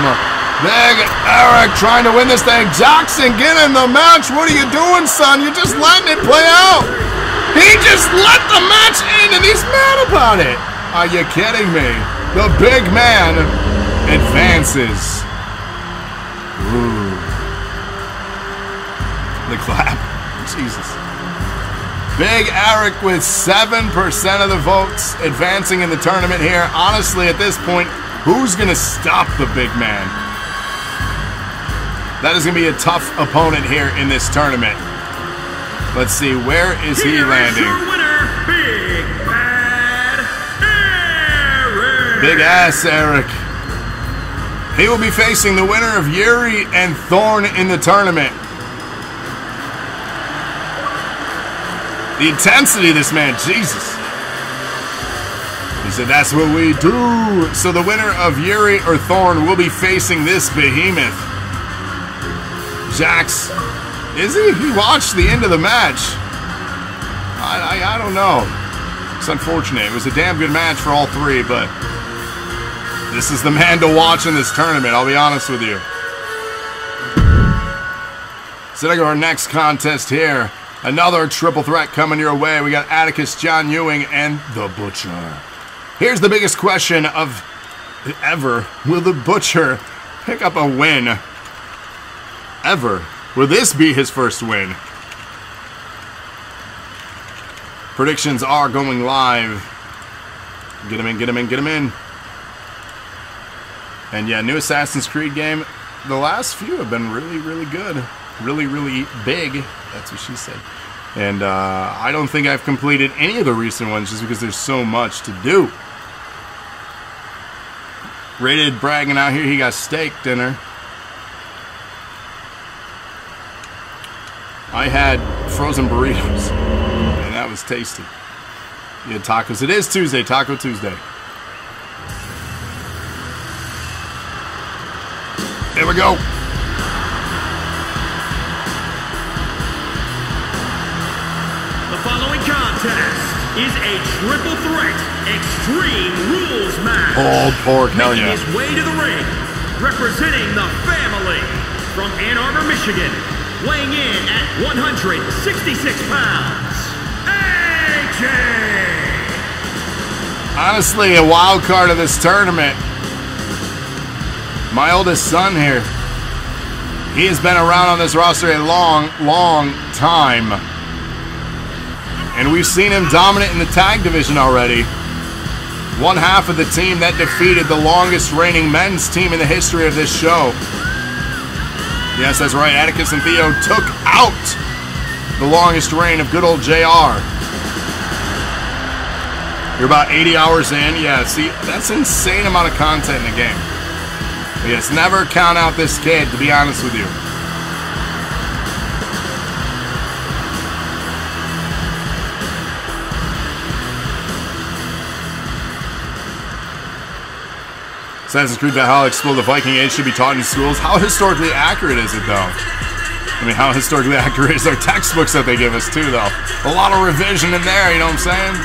Big Arik trying to win this thing. Jackson, get in the match. What are you doing, son? You're just letting it play out. He just let the match in, and he's mad about it. Are you kidding me? The big man advances. Ooh. The clap. Jesus. Big Arik with seven percent of the votes advancing in the tournament here. Honestly, at this point, who's going to stop the big man? That is going to be a tough opponent here in this tournament. Let's see, where is he here landing? Is your winner, Big Bad Arik. Big Ass Arik. He will be facing the winner of Yuri and Thorne in the tournament. The intensity of this man, Jesus. He said, that's what we do. So the winner of Yuri or Thorne will be facing this behemoth. Jax, is he? He watched the end of the match. I, I, I don't know. It's unfortunate. It was a damn good match for all three, but this is the man to watch in this tournament. I'll be honest with you. So there go our next contest here. Another triple threat coming your way. We got Atticus, John Ewing, and The Butcher. Here's the biggest question of ever. Will The Butcher pick up a win? Ever. Will this be his first win? Predictions are going live. Get him in, get him in, get him in. And yeah, new Assassin's Creed game. the last few have been really, really good. Really, really big. That's what she said. And uh, I don't think I've completed any of the recent ones just because there's so much to do. Rated bragging out here. He got steak dinner. I had frozen burritos, and that was tasty. You had tacos. It is Tuesday, Taco Tuesday. There we go. The following contest is a triple threat extreme rules match. All pork, hell yeah. Making his way to the ring, representing the family from Ann Arbor, Michigan. Weighing in at one hundred sixty-six pounds, A J! Honestly, a wild card of this tournament. My oldest son here. He has been around on this roster a long, long time. And we've seen him dominant in the tag division already. One half of the team that defeated the longest reigning men's team in the history of this show. Yes, that's right. Atticus and Theo took out the longest reign of good old J R. You're about eighty hours in. Yeah, see, that's an insane amount of content in the game. But yes, never count out this kid, to be honest with you. Assassin's Creed Valhalla explored the Viking Age should be taught in schools. How historically accurate is it, though? I mean, how historically accurate is our textbooks that they give us, too, though? A lot of revision in there, you know what I'm saying?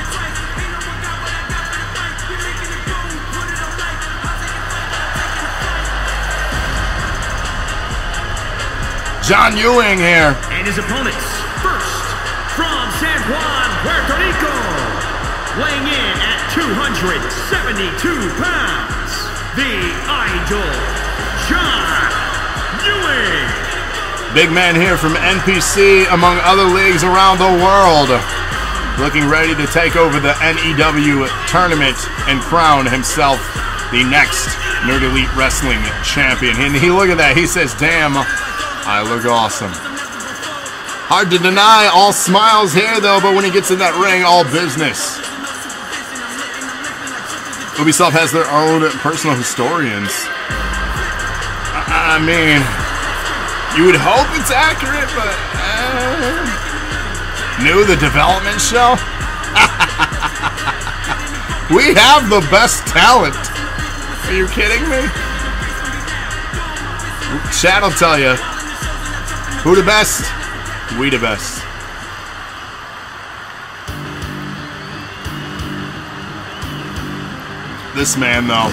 John Ewing here. And his opponents, first, from San Juan, Puerto Rico, weighing in at two hundred seventy-two pounds. The idol, John Ewing. Big man here from N P C, among other leagues around the world. Looking ready to take over the N E W tournament and crown himself the next Nerd Elite Wrestling champion. And he, look at that, he says, damn, I look awesome. Hard to deny, all smiles here though, but when he gets in that ring, all business. Ubisoft has their own personal historians. I mean, you would hope it's accurate, but... Uh, new, the development show? We have the best talent. Are you kidding me? Chat will tell you. Who the best? We the best. This man, though.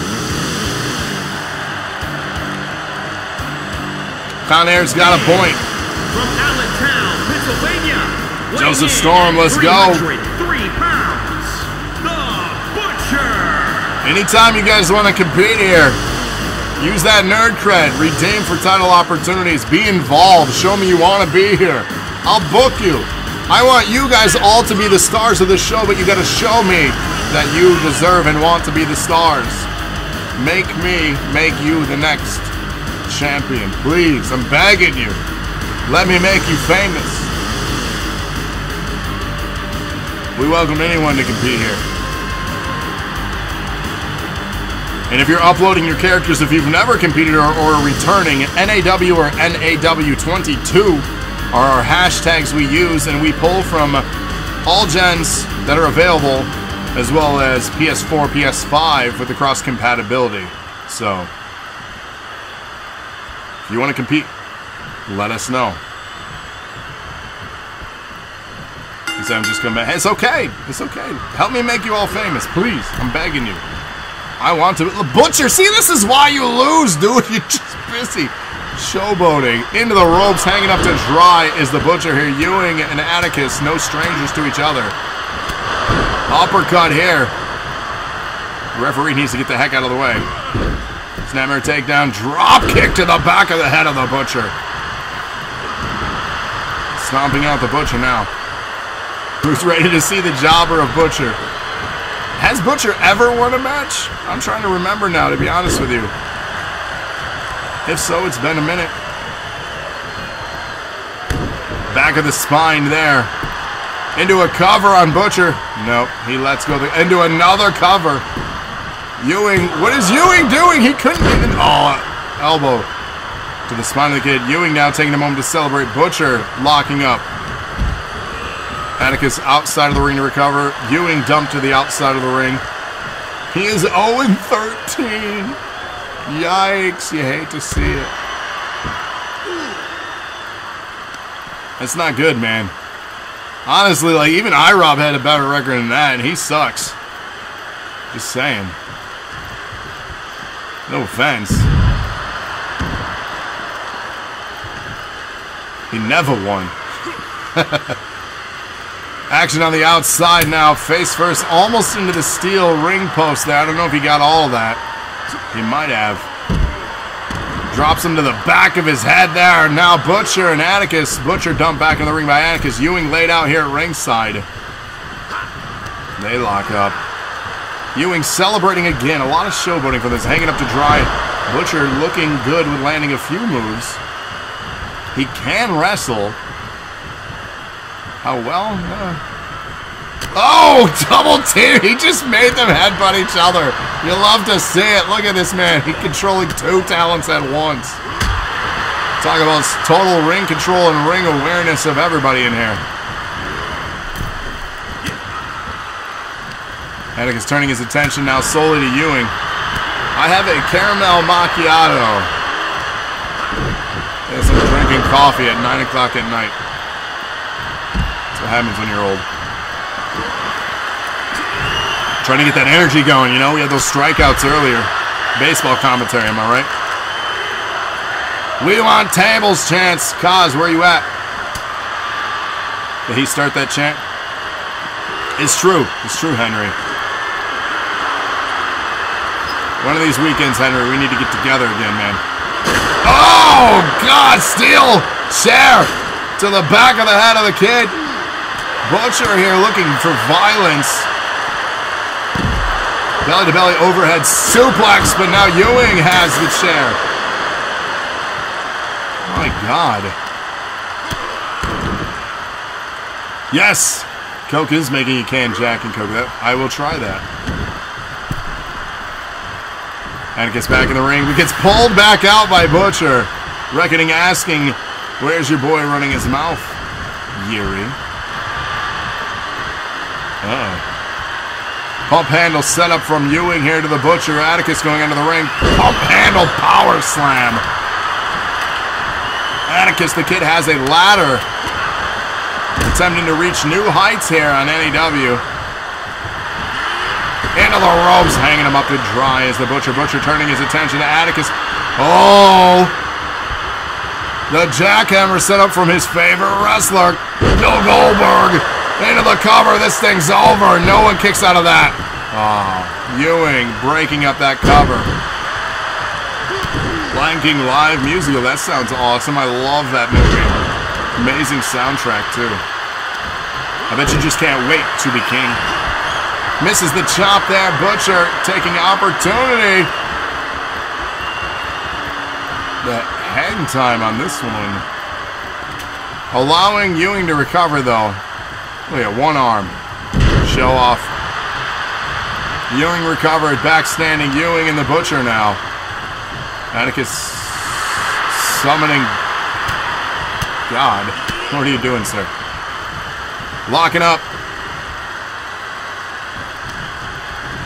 Conair's got a point. From Allentown, Pennsylvania. Joseph Storm, let's go. three hundred three pounds, The Butcher. Anytime you guys want to compete here, use that nerd cred. Redeem for title opportunities. Be involved. Show me you want to be here. I'll book you. I want you guys all to be the stars of the show, but you got to show me that you deserve and want to be the stars. Make me make you the next champion, please. I'm begging you. Let me make you famous. We welcome anyone to compete here. And if you're uploading your characters, if you've never competed or, or are returning, N A W or N A W twenty-two are our hashtags we use, and we pull from all gens that are available, as well as P S four, P S five with the cross compatibility. So, if you want to compete, let us know. Because I'm just coming back. It's okay. It's okay. Help me make you all famous, please. I'm begging you. I want to. The Butcher. See, this is why you lose, dude. You're just busy showboating. Into the ropes, hanging up to dry is the Butcher here. Ewing and Atticus, no strangers to each other. Uppercut here. The referee needs to get the heck out of the way. Snapmare takedown. Drop kick to the back of the head of the Butcher. Stomping out the Butcher now. Who's ready to see the jobber of Butcher? Has Butcher ever won a match? I'm trying to remember now, to be honest with you. If so, it's been a minute. Back of the spine there. Into a cover on Butcher. Nope, he lets go. The, into another cover. Ewing, what is Ewing doing? He couldn't even, oh, elbow to the spine of the kid. Ewing now taking a moment to celebrate. Butcher locking up. Atticus outside of the ring to recover. Ewing dumped to the outside of the ring. He is oh and thirteen. Yikes, you hate to see it. That's not good, man. Honestly, like, even I Rob had a better record than that, and he sucks. Just saying. No offense. He never won. Action on the outside now, face first, almost into the steel ring post there. I don't know if he got all that. He might have. Drops him to the back of his head there. Now Butcher and Atticus. Butcher dumped back in the ring by Atticus. Ewing laid out here at ringside. They lock up. Ewing celebrating again. A lot of showboating for this. Hanging up to dry. Butcher looking good with landing a few moves. He can wrestle. How well? Uh... Oh, double team. He just made them headbutt each other. You love to see it. Look at this man. He's controlling two talents at once. Talk about total ring control and ring awareness of everybody in here. Atticus is turning his attention now solely to Ewing. I have a caramel macchiato. Yes, I'm drinking coffee at nine o'clock at night. That's what happens when you're old. Trying to get that energy going, you know? We had those strikeouts earlier. Baseball commentary, am I right? We want tables chants. Kaz, where you at? Did he start that chant? It's true. It's true, Henry. One of these weekends, Henry, we need to get together again, man. Oh, God! Steel chair to the back of the head of the kid. Butcher here looking for violence. Belly to belly overhead suplex, but now Ewing has the chair. My God. Yes! Coke is making a can Jack and Coke. I will try that. And it gets back in the ring. It gets pulled back out by Butcher. Reckoning asking, where's your boy running his mouth? Yuri. Uh-oh. Pump handle set up from Ewing here to the Butcher. Atticus going into the ring. Pump handle power slam. Atticus, the kid, has a ladder. Attempting to reach new heights here on N E W. Into the ropes, hanging him up to dry as the Butcher. Butcher turning his attention to Atticus. Oh! The jackhammer set up from his favorite wrestler, Bill Goldberg. Into the cover, this thing's over. No one kicks out of that. Oh, Ewing breaking up that cover. Blanking live musical, that sounds awesome. I love that movie. Amazing soundtrack, too. I bet you just can't wait to be king. Misses the chop there. Butcher taking opportunity. The hang time on this one. Allowing Ewing to recover, though. Look at one arm. Show off. Ewing recovered. Back standing Ewing and the Butcher now. Atticus summoning. God. What are you doing, sir? Locking up.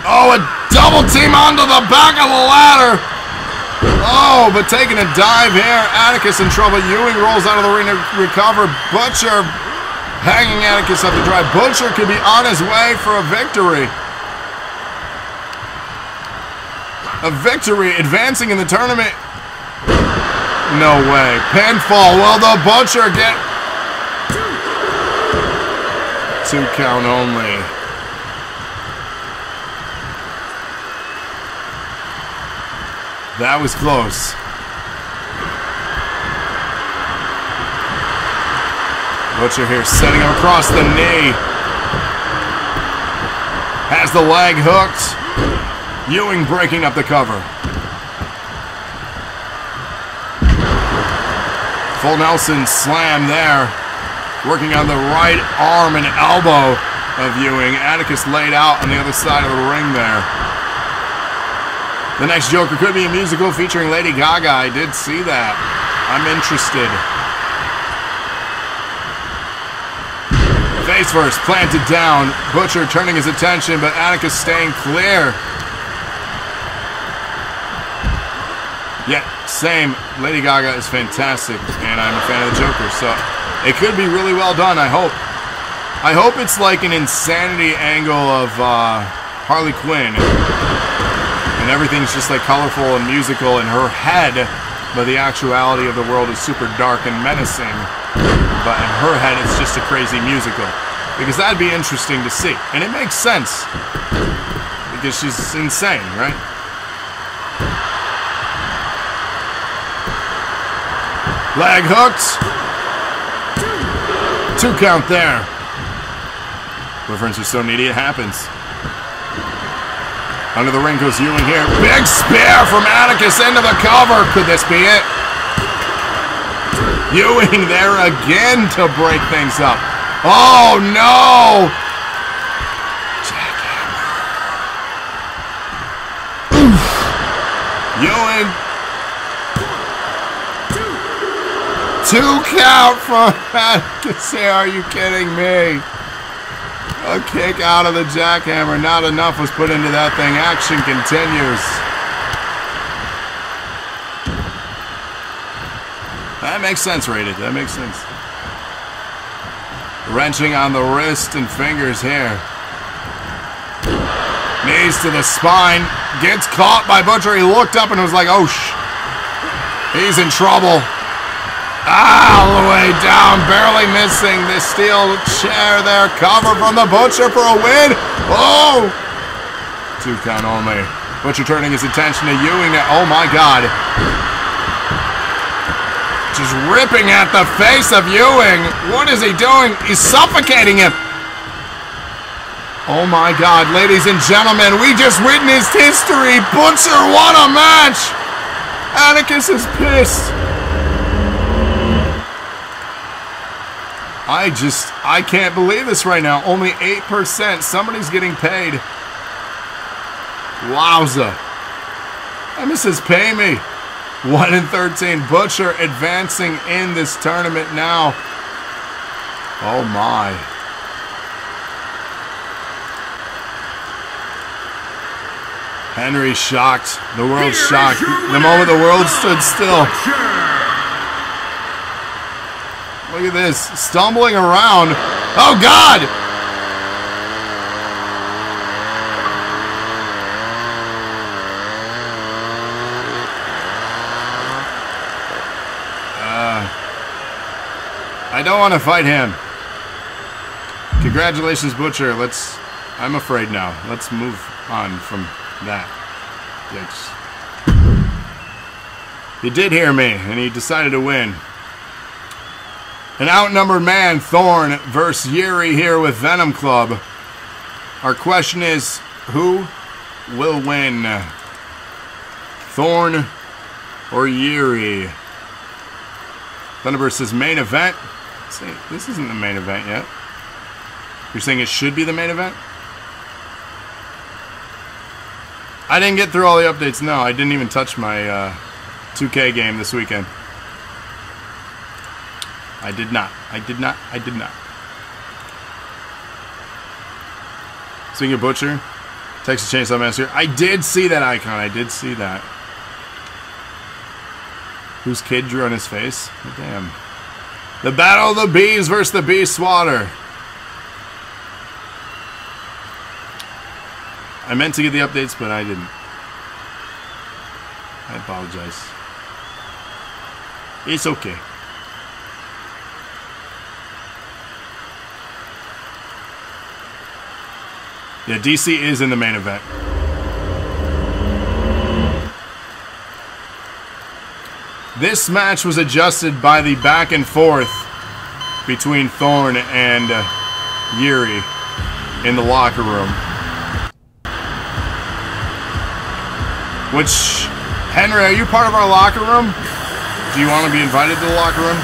Oh, a double team onto the back of the ladder. Oh, but taking a dive here. Atticus in trouble. Ewing rolls out of the ring to recover. Butcher. Hanging Atticus up to dry. Butcher could be on his way for a victory. A victory, advancing in the tournament. No way. Pinfall. Will the Butcher get... Two count only. That was close. Butcher here setting him across the knee. Has the leg hooked. Ewing breaking up the cover. Full Nelson slam there. Working on the right arm and elbow of Ewing. Atticus laid out on the other side of the ring there. The next Joker could be a musical featuring Lady Gaga. I did see that. I'm interested. Face first, planted down. Butcher turning his attention, but Atticus staying clear. Yeah, same. Lady Gaga is fantastic, and I'm a fan of the Joker, so it could be really well done, I hope. I hope it's like an insanity angle of uh, Harley Quinn, and everything's just like colorful and musical in her head, but the actuality of the world is super dark and menacing, but in her head it's just a crazy musical, because that'd be interesting to see, and it makes sense, because she's insane, right? Leg hooked. Two count there. My friends are so needy, it happens. Under the ring goes Ewing here. Big spear from Atticus into the cover. Could this be it? Ewing there again to break things up. Oh no! Jackhammer. Oof. Ewing. Two count from Atticus here, are you kidding me? A kick out of the jackhammer, not enough was put into that thing. Action continues. That makes sense, Rated, that makes sense. Wrenching on the wrist and fingers here. Knees to the spine, gets caught by Butcher, he looked up and was like, oh sh... He's in trouble. All the way down, barely missing this steel chair there. Cover from the Butcher for a win. Oh! Two count only. Butcher turning his attention to Ewing. Oh my God. Just ripping at the face of Ewing. What is he doing? He's suffocating him. Oh my God, ladies and gentlemen, we just witnessed history. Butcher won a match. Atticus is pissed. I just, I can't believe this right now. Only eight percent. Somebody's getting paid. Wowza. M S S pay me. one in thirteen. Butcher advancing in this tournament now. Oh my. Henry shocked. The world shocked. The moment the world stood still. Look at this, stumbling around. Oh God! Uh, I don't want to fight him. Congratulations, Butcher. Let's, I'm afraid now. Let's move on from that. Yikes. He did hear me, and he decided to win. An outnumbered man, Thorne versus Yuri here with Venom Club. Our question is, who will win? Thorne or Yuri? Thunderbird says main event. See, this isn't the main event yet. You're saying it should be the main event? I didn't get through all the updates. No, I didn't even touch my uh, two K game this weekend. I did not. I did not. I did not. Speaking of Butcher, Texas Chainsaw Massacre. I did see that icon. I did see that. Whose kid drew on his face? Oh, damn. The Battle of the Bees versus the Bee Swatter. I meant to get the updates, but I didn't. I apologize. It's okay. Yeah, D C is in the main event. This match was adjusted by the back and forth between Thorne and Yuri in the locker room. Which, Henry, are you part of our locker room? Do you want to be invited to the locker room?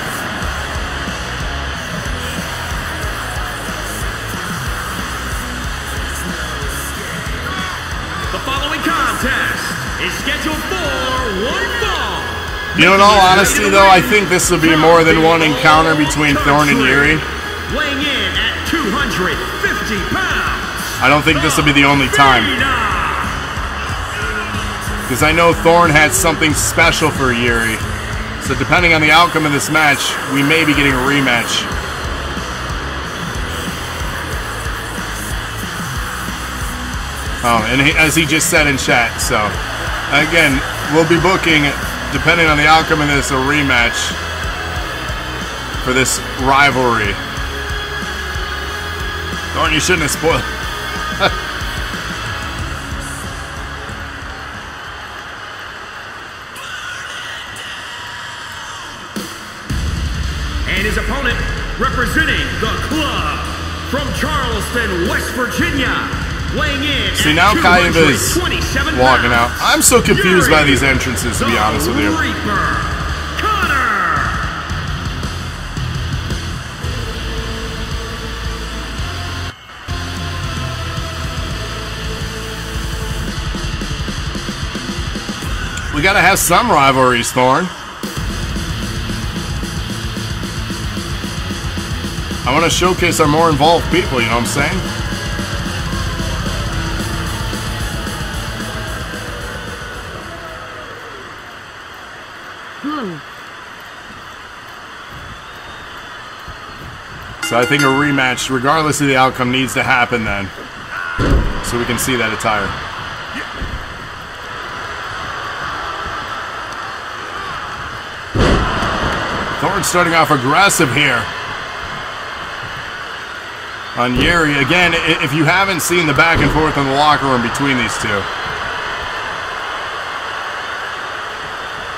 The following contest is scheduled for one fall. You know, in all honesty, though, I think this will be more than one encounter between Thorne and Yuri. Weighing in at two hundred fifty pounds. I don't think this will be the only time. Because I know Thorne had something special for Yuri. So depending on the outcome of this match, we may be getting a rematch. Oh, and he, as he just said in chat, so again, we'll be booking, depending on the outcome of this, a rematch for this rivalry. Thorne, you shouldn't have spoiled. Representing the club from Charleston, West Virginia, weighing in. See, now Kaiva is walking out. I'm so confused by these entrances, to be honest with you. We gotta have some rivalries, Thorne. I want to showcase our more involved people, you know what I'm saying? Hmm. So I think a rematch, regardless of the outcome, needs to happen then. So we can see that attire. Thorne's starting off aggressive here. On Yuri, again, if you haven't seen the back and forth in the locker room between these two.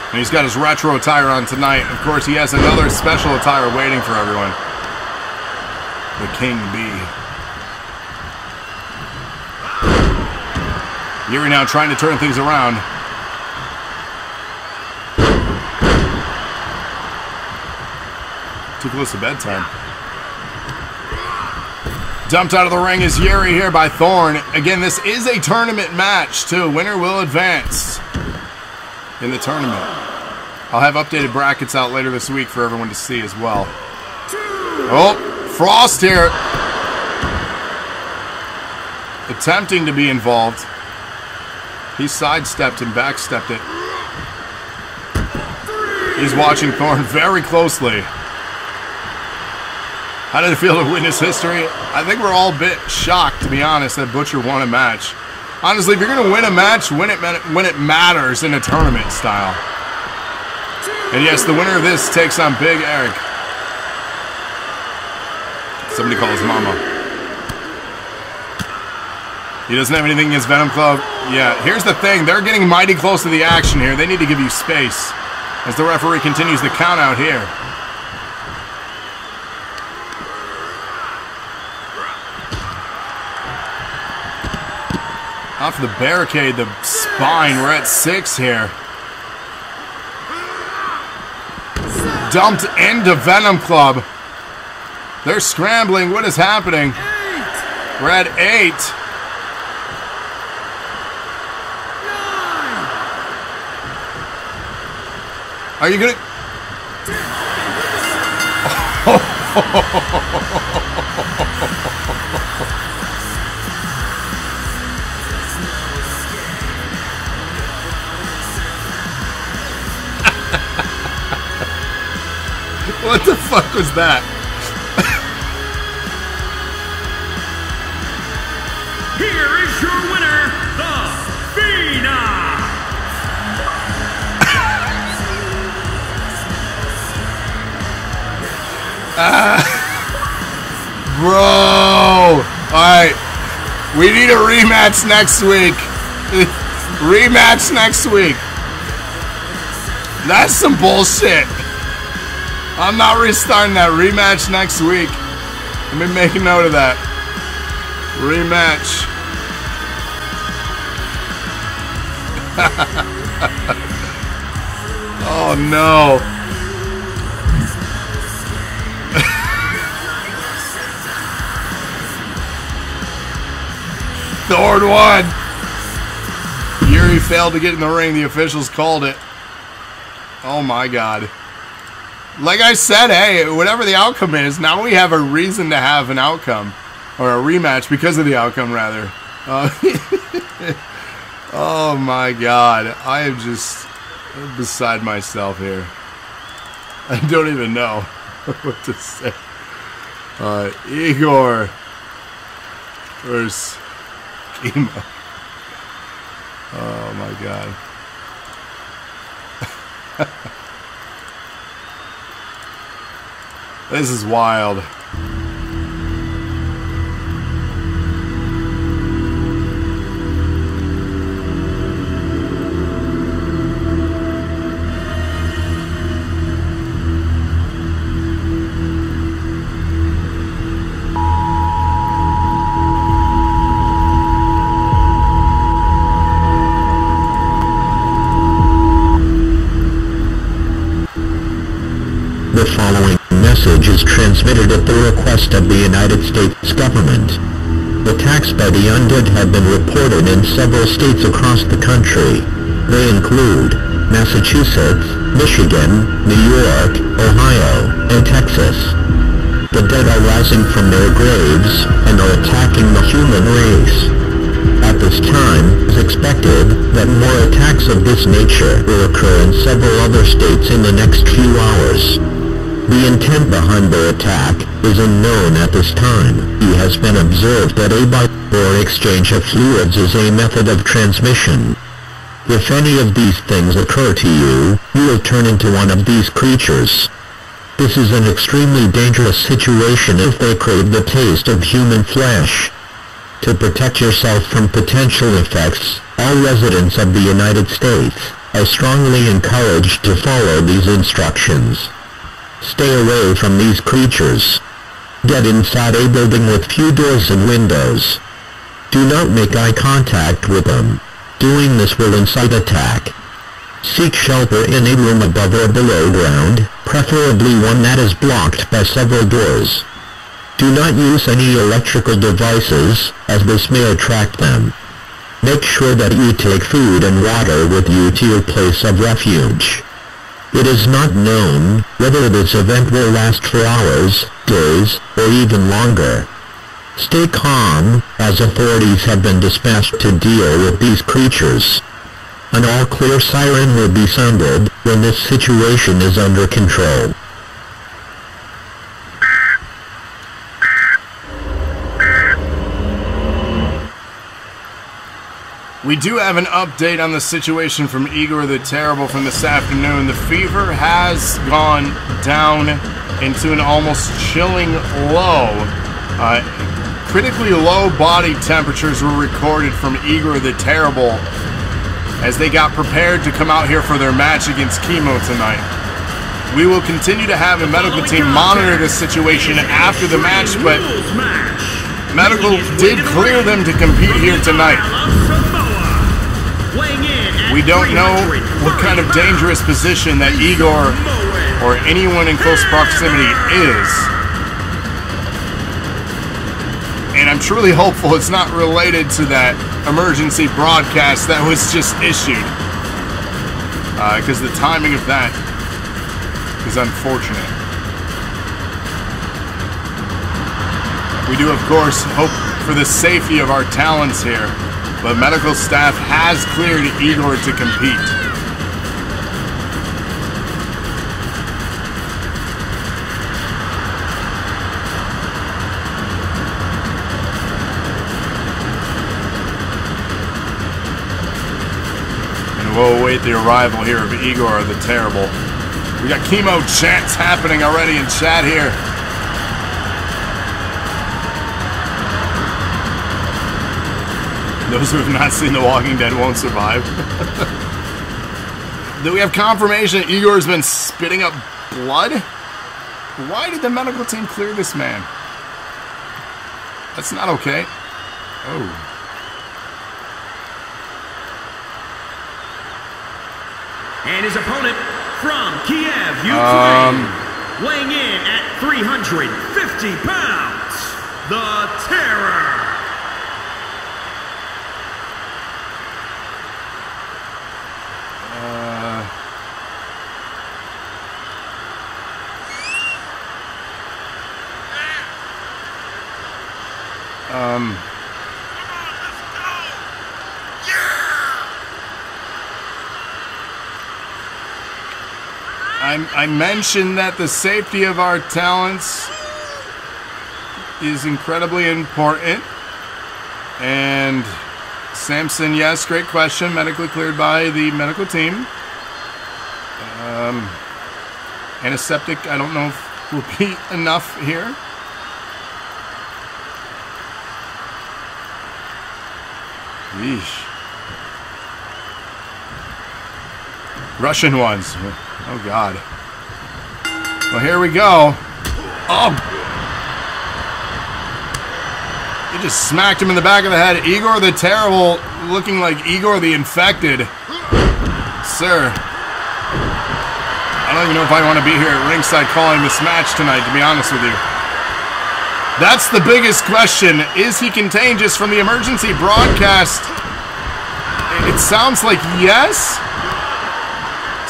And he's got his retro attire on tonight. Of course, he has another special attire waiting for everyone. The King Bee. Yuri now trying to turn things around. Too close to bedtime. Dumped out of the ring is Yuri here by Thorne. Again, this is a tournament match, too. Winner will advance in the tournament. I'll have updated brackets out later this week for everyone to see as well. Oh, Frost here. Attempting to be involved. He sidestepped and backstepped it. He's watching Thorne very closely. How did it feel to witness history? I think we're all a bit shocked, to be honest, that Butcher won a match. Honestly, if you're going to win a match, win it when it matters in a tournament style. And yes, the winner of this takes on Big Arik. Somebody calls Mama. He doesn't have anything against Venom Club. Yeah, here's the thing. They're getting mighty close to the action here. They need to give you space as the referee continues the count out here. Off the barricade, the spine. We're at six here. Dumped into Venom Club. They're scrambling. What is happening? We're at eight. Are you gonna? Oh. What the fuck was that? Here is your winner, the Phenom. uh, bro. Alright. We need a rematch next week. Rematch next week. That's some bullshit. I'm not restarting that. Rematch next week. Let me make a note of that. Rematch. Oh, no. Thorne won. Yuri failed to get in the ring. The officials called it. Oh my god. Like I said, hey, whatever the outcome is, now we have a reason to have an outcome. Or a rematch because of the outcome, rather. Uh, oh my god. I am just beside myself here. I don't even know what to say. Uh, Igor versus Kimo. Oh my god. This is wild. Transmitted at the request of the United States government. Attacks by the undead have been reported in several states across the country. They include Massachusetts, Michigan, New York, Ohio, and Texas. The dead are rising from their graves and are attacking the human race. At this time, it is expected that more attacks of this nature will occur in several other states in the next few hours. The intent behind the attack is unknown at this time. It has been observed that a bipolar exchange of fluids is a method of transmission. If any of these things occur to you, you will turn into one of these creatures. This is an extremely dangerous situation if they crave the taste of human flesh. To protect yourself from potential effects, all residents of the United States are strongly encouraged to follow these instructions. Stay away from these creatures. Get inside a building with few doors and windows. Do not make eye contact with them. Doing this will incite attack. Seek shelter in a room above or below ground, preferably one that is blocked by several doors. Do not use any electrical devices, as this may attract them. Make sure that you take food and water with you to your place of refuge. It is not known whether this event will last for hours, days, or even longer. Stay calm, as authorities have been dispatched to deal with these creatures. An all-clear siren will be sounded when this situation is under control. We do have an update on the situation from Igor the Terrible from this afternoon. The fever has gone down into an almost chilling low. Uh, critically low body temperatures were recorded from Igor the Terrible as they got prepared to come out here for their match against Kimo tonight. We will continue to have the medical team monitor the situation after the match, but medical did clear them to compete here tonight. We don't know what kind of dangerous position that Igor or anyone in close proximity is. And I'm truly hopeful it's not related to that emergency broadcast that was just issued. Because uh, the timing of that is unfortunate. We do, of course, hope for the safety of our talents here. But medical staff has cleared Igor to compete. And we'll await the arrival here of Igor the Terrible. We got chemo chants happening already in chat here. Those who have not seen The Walking Dead won't survive. Do we have confirmation that Igor's been spitting up blood? Why did the medical team clear this man? That's not okay. Oh. And his opponent from Kiev, Ukraine, um, weighing in at three hundred fifty pounds, the Terror. I, I mentioned that the safety of our talents is incredibly important. And Samson, yes, great question. Medically cleared by the medical team. Um, antiseptic, I don't know if will be enough here. Yeesh. Russian ones. Oh, God. Well, here we go. Oh! He just smacked him in the back of the head. Igor the Terrible looking like Igor the Infected. Sir. I don't even know if I want to be here at ringside calling this match tonight, to be honest with you. That's the biggest question. Is he contagious from the emergency broadcast? It sounds like yes.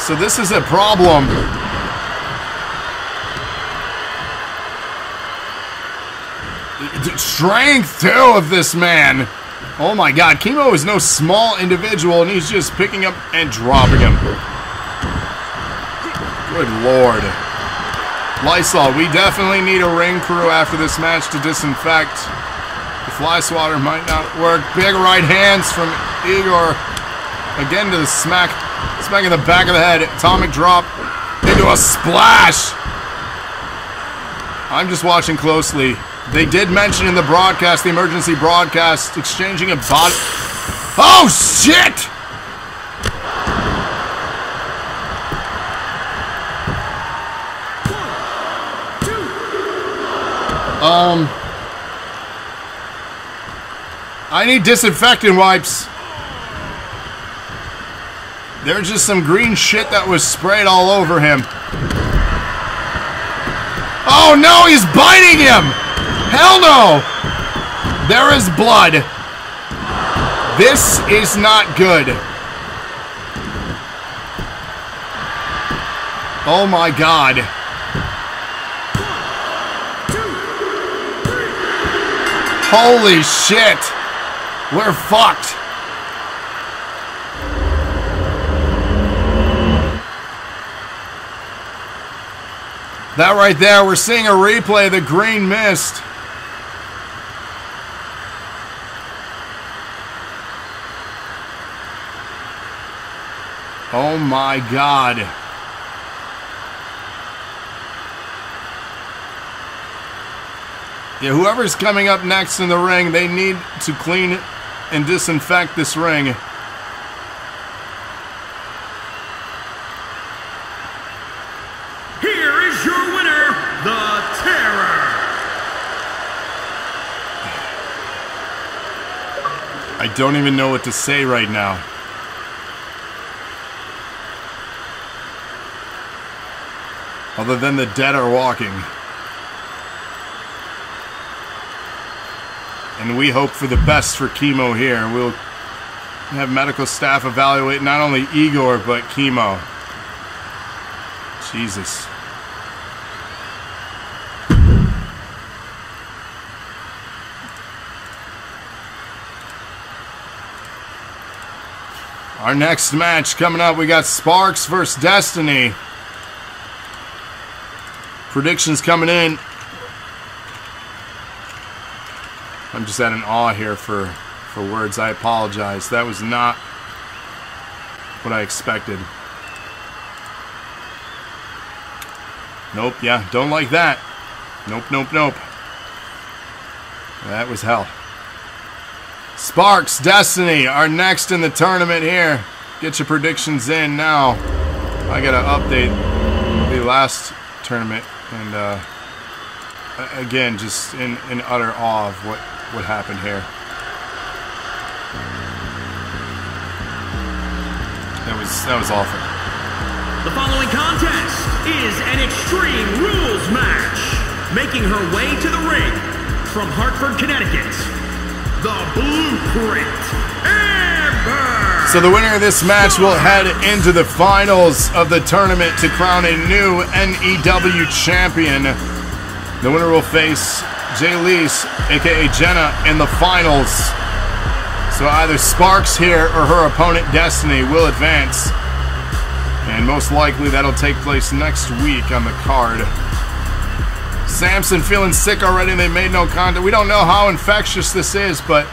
So this is a problem. The strength, too, of this man. Oh, my God. Kimo is no small individual, and he's just picking up and dropping him. Good Lord. Lysol, we definitely need a ring crew after this match to disinfect. The fly swatter might not work. Big right hands from Igor. Again to the smack. Smack in the back of the head. Atomic drop into a splash. I'm just watching closely. They did mention in the broadcast, the emergency broadcast, exchanging a body. Oh, shit! Um. I need disinfectant wipes. There's just some green shit that was sprayed all over him. Oh no, he's biting him! Hell no! There is blood. This is not good. Oh my God. Holy shit. We're fucked. That right there, we're seeing a replay of the green mist. Oh my God. Yeah, whoever's coming up next in the ring, they need to clean and disinfect this ring. I don't even know what to say right now. Other than the dead are walking. And we hope for the best for Kimo here. We'll have medical staff evaluate not only Igor, but Kimo. Jesus. Our next match coming up, we got Sparks versus Destiny. Predictions coming in. I'm just at an awe here for, for words. I apologize. That was not what I expected. Nope, yeah, don't like that. Nope, nope, nope. That was hell. Sparks, Destiny are next in the tournament here. Get your predictions in now. I gotta update the last tournament, and uh, again, just in, in utter awe of what, what happened here. That was, that was awful. The following contest is an Extreme Rules match. Making her way to the ring from Hartford, Connecticut. The Blueprint, Amber! So the winner of this match will head into the finals of the tournament to crown a new N E W champion. The winner will face Jaylise, aka Jenna, in the finals. So either Sparks here or her opponent Destiny will advance. And most likely that'll take place next week on the card. Samson feeling sick already. They made no contact. We don't know how infectious this is, but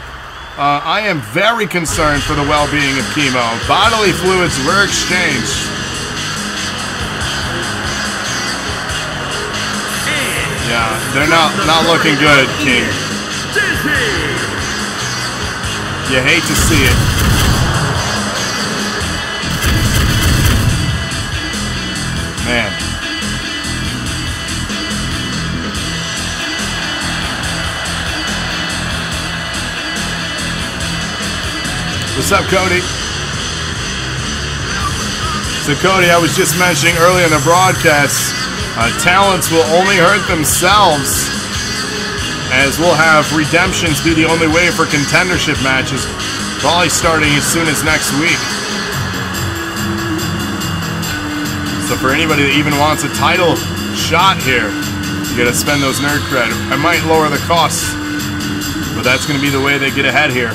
uh, I am very concerned for the well-being of Kimo. Bodily fluids were exchanged. Yeah, they're not not looking good, King. You hate to see it. Man. What's up, Cody? So, Cody, I was just mentioning earlier in the broadcast, Uh, talents will only hurt themselves, as we'll have redemptions be the only way for contendership matches, probably starting as soon as next week. So for anybody that even wants a title shot here, you gotta spend those nerd cred. I might lower the costs, but that's gonna be the way they get ahead here.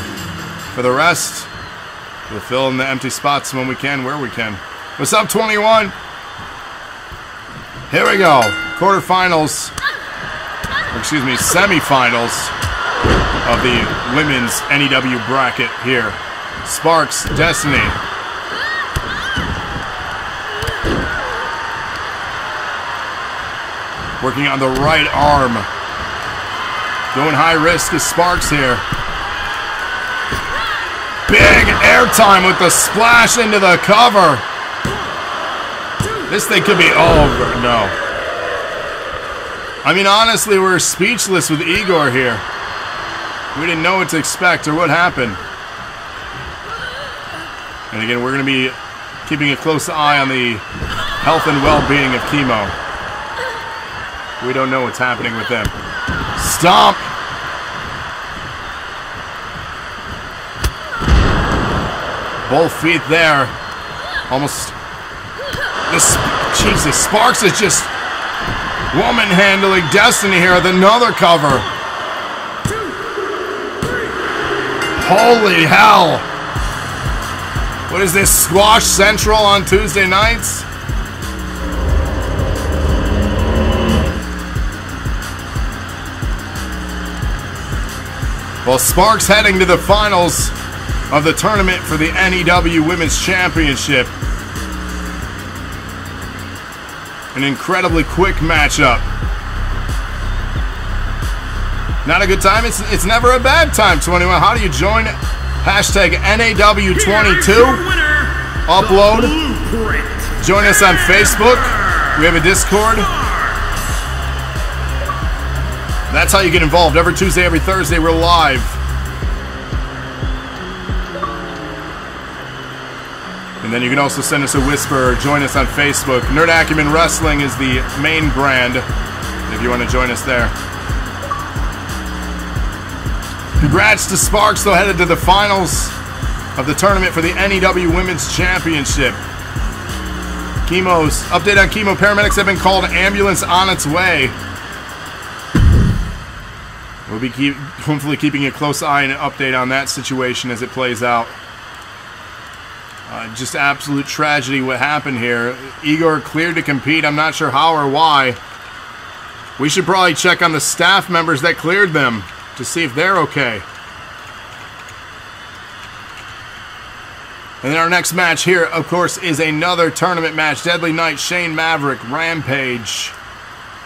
For the rest, we'll fill in the empty spots when we can, where we can. What's up, twenty-one? Here we go, quarterfinals, excuse me, semifinals of the women's N E W bracket here. Sparks, Destiny. Working on the right arm. Going high risk is Sparks here. Big airtime with the splash into the cover. This thing could be over. No. I mean, honestly, we're speechless with Igor here. We didn't know what to expect or what happened. And again, we're going to be keeping a close eye on the health and well-being of Kimo. We don't know what's happening with them. Stomp! Both feet there. Almost... Jesus, Sparks is just woman handling Destiny here with another cover. Holy hell. What is this, Squash Central on Tuesday nights? Well, Sparks heading to the finals of the tournament for the N E W Women's Championship. An incredibly quick matchup. Not a good time? It's, it's never a bad time, twenty-one. How do you join? Hashtag N A W twenty-two. Upload. Join us on Facebook. We have a Discord. That's how you get involved. Every Tuesday, every Thursday, we're live. And then you can also send us a whisper or join us on Facebook. Nerd Acumen Wrestling is the main brand if you want to join us there. Congrats to Sparks, though, headed to the finals of the tournament for the N E W Women's Championship. Chemo's update on Kimo. Paramedics have been called. Ambulance on its way. We'll be keep, hopefully keeping a close eye and an update on that situation as it plays out. Uh, just absolute tragedy what happened here. Igor cleared to compete. I'm not sure how or why. We should probably check on the staff members that cleared them to see if they're okay. And then our next match here, of course, is another tournament match. Deadlyknight, Shane Maverick, Rampage.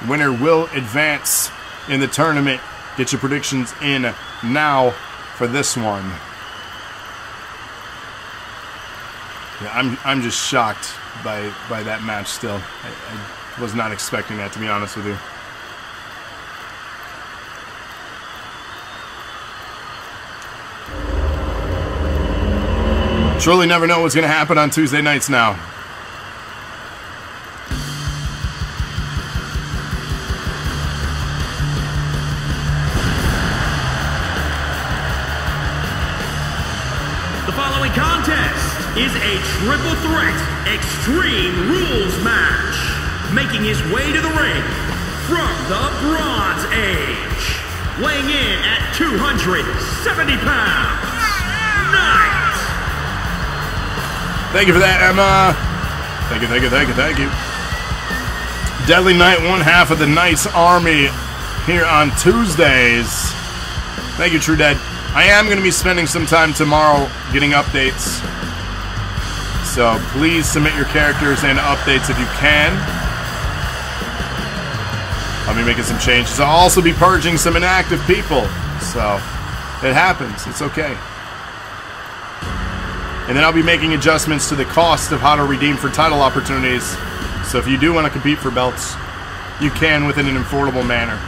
Winner will advance in the tournament. Get your predictions in now for this one. Yeah, I'm I'm just shocked by by that match still. I, I was not expecting that, to be honest with you. Truly never know what's gonna happen on Tuesday nights now. The following contest is a triple threat extreme rules match, making his way to the ring from the Bronze Age, weighing in at two hundred seventy pounds, Knight. Thank you for that, Emma. Thank you, thank you, thank you, thank you. Deadlyknight, one half of the Knight's Army here on Tuesdays. Thank you, True Dead. I am going to be spending some time tomorrow getting updates. So please submit your characters and updates if you can. I'll be making some changes. I'll also be purging some inactive people. So it happens. It's okay. And then I'll be making adjustments to the cost of how to redeem for title opportunities. So if you do want to compete for belts, you can within an affordable manner.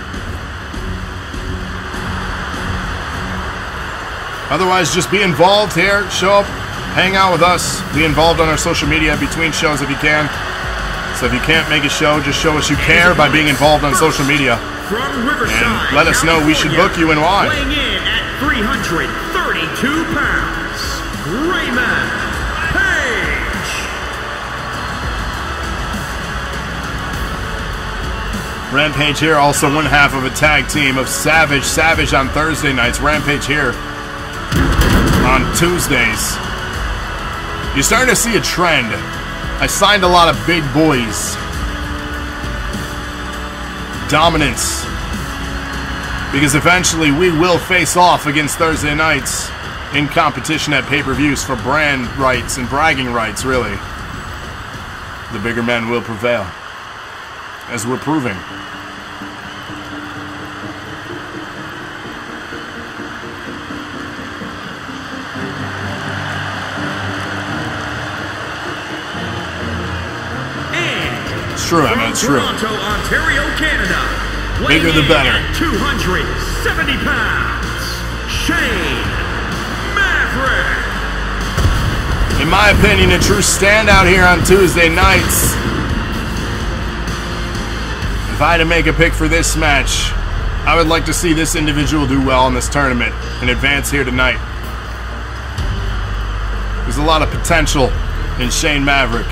Otherwise, just be involved here. Show up. Hang out with us. Be involved on our social media between shows if you can. So if you can't make a show, just show us you care by being involved on social media. And let us know we should book you and why. Weighing in at three hundred thirty-two pounds. Raymond Page. Rampage here, also one half of a tag team of Savage. Savage on Thursday nights. Rampage here on Tuesdays. You're starting to see a trend. I signed a lot of big boys. Dominance. Because eventually we will face off against Thursday nights. In competition at pay-per-views for brand rights and bragging rights, really. The bigger men will prevail, as we're proving. And it's true, I mean, it's true. Toronto, Ontario, Canada, bigger the better. two hundred seventy pounds, Shane. In my opinion, a true standout here on Tuesday nights. If I had to make a pick for this match, I would like to see this individual do well in this tournament and advance here tonight. There's a lot of potential in Shane Maverick.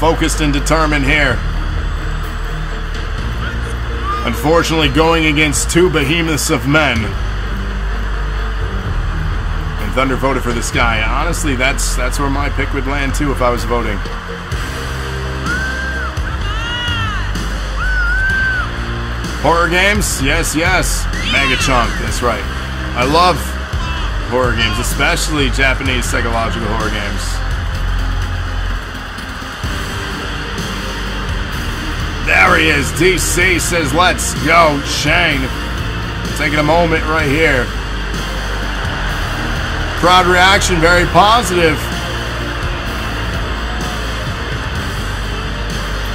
Focused and determined here. Unfortunately, going against two behemoths of men. And Thunder voted for this guy. Honestly, that's that's where my pick would land too if I was voting. Horror games? Yes, yes. Mega Chunk, that's right. I love horror games, especially Japanese psychological horror games. There he is. D C says, let's go, Shane. Taking a moment right here. Crowd reaction, very positive.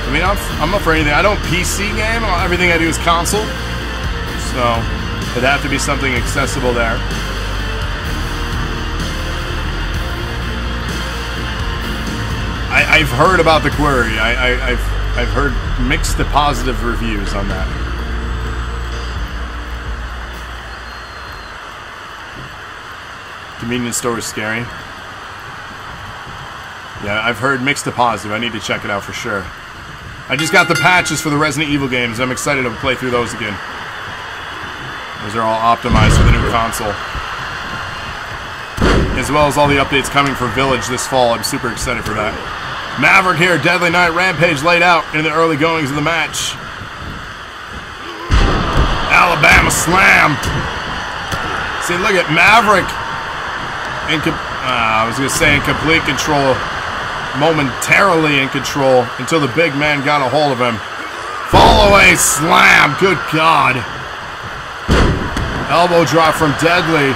I mean, I'm, I'm up for anything. I don't P C game. Everything I do is console. So, it'd have to be something accessible there. I, I've heard about the query. I, I, I've... I've heard mixed to positive reviews on that. Convenience store is scary. Yeah, I've heard mixed to positive. I need to check it out for sure. I just got the patches for the Resident Evil games. I'm excited to play through those again. Those are all optimized for the new console. As well as all the updates coming for Village this fall. I'm super excited for that. Maverick here, Deadlyknight, Rampage laid out in the early goings of the match. Alabama Slam. See, look at Maverick. In uh, I was going to say in complete control. Momentarily in control until the big man got a hold of him. Fall away slam. Good God. Elbow drop from Deadly.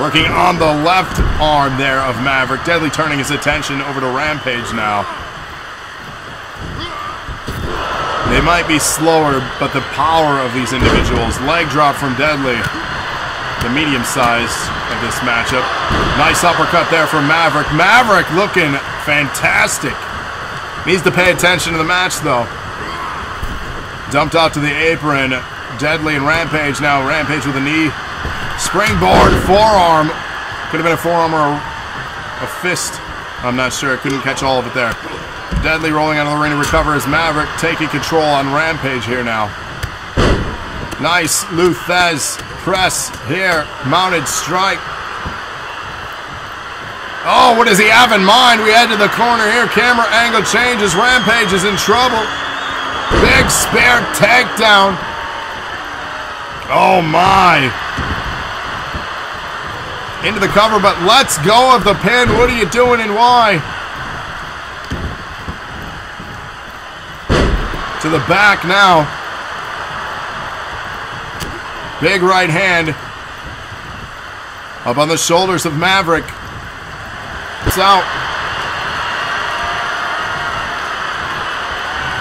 Working on the left arm there of Maverick. Deadly turning his attention over to Rampage now. They might be slower, but the power of these individuals. Leg drop from Deadly. The medium size of this matchup. Nice uppercut there from Maverick. Maverick looking fantastic. Needs to pay attention to the match, though. Dumped out to the apron. Deadly and Rampage now. Rampage with a knee. Springboard forearm. Could have been a forearm or a fist. I'm not sure. Couldn't catch all of it there. Deadly rolling out of the ring to recover as Maverick taking control on Rampage here now. Nice Luthez press here. Mounted strike. Oh, what does he have in mind? We head to the corner here. Camera angle changes. Rampage is in trouble. Big spare takedown. Oh, my. Into the cover, but let's go of the pin. What are you doing and why? To the back now. Big right hand. Up on the shoulders of Maverick. It's out.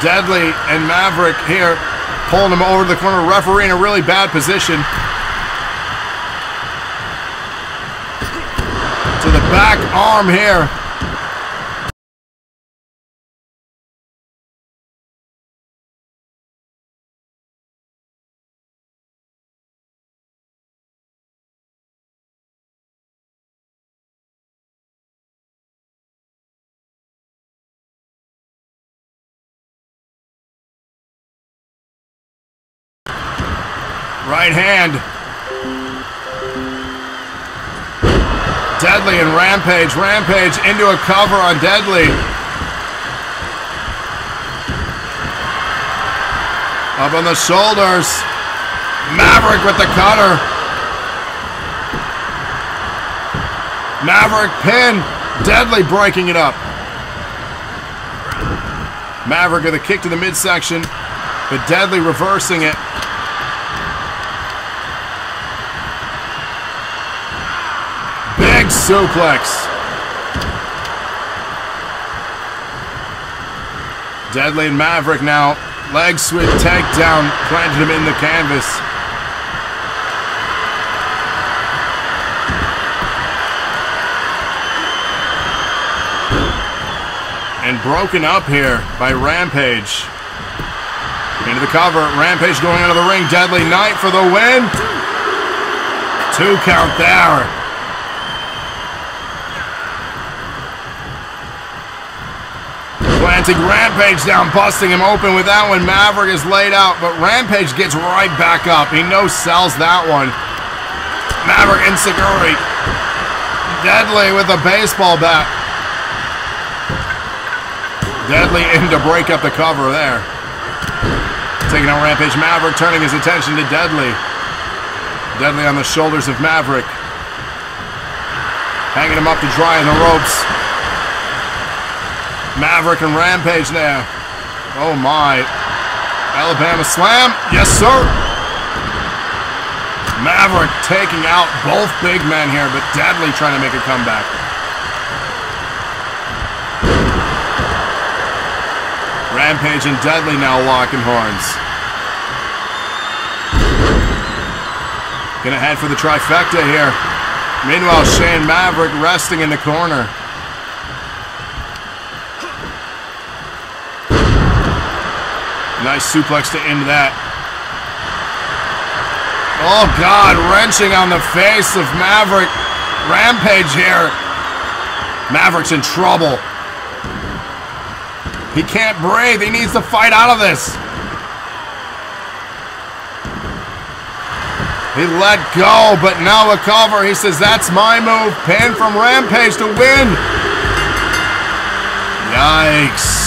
Deadly and Maverick here. Pulling him over to the corner. Referee in a really bad position. To the back arm here. Right hand. Deadly and Rampage. Rampage into a cover on Deadly. Up on the shoulders. Maverick with the cutter. Maverick pin. Deadly breaking it up. Maverick with a kick to the midsection, but Deadly reversing it. Suplex. Deadly and Maverick now. Leg sweep takedown. Planted him in the canvas. And broken up here by Rampage. Into the cover. Rampage going out of the ring. Deadlyknight for the win. Two count there. Rampage down, busting him open with that one. Maverick is laid out, but Rampage gets right back up. He no sells that one. Maverick in Siguri. Deadly with a baseball bat. Deadly in to break up the cover there. Taking on Rampage. Maverick turning his attention to Deadly. Deadly on the shoulders of Maverick. Hanging him up to dry in the ropes. Maverick and Rampage now. Oh my. Alabama slam. Yes, sir. Maverick taking out both big men here, but Deadly trying to make a comeback. Rampage and Deadly now locking horns. Gonna head for the trifecta here. Meanwhile, Shane Maverick resting in the corner. Nice suplex to end that. Oh, God. Wrenching on the face of Maverick. Rampage here. Maverick's in trouble. He can't breathe. He needs to fight out of this. He let go, but now a cover. He says, that's my move. Pin from Rampage to win. Yikes.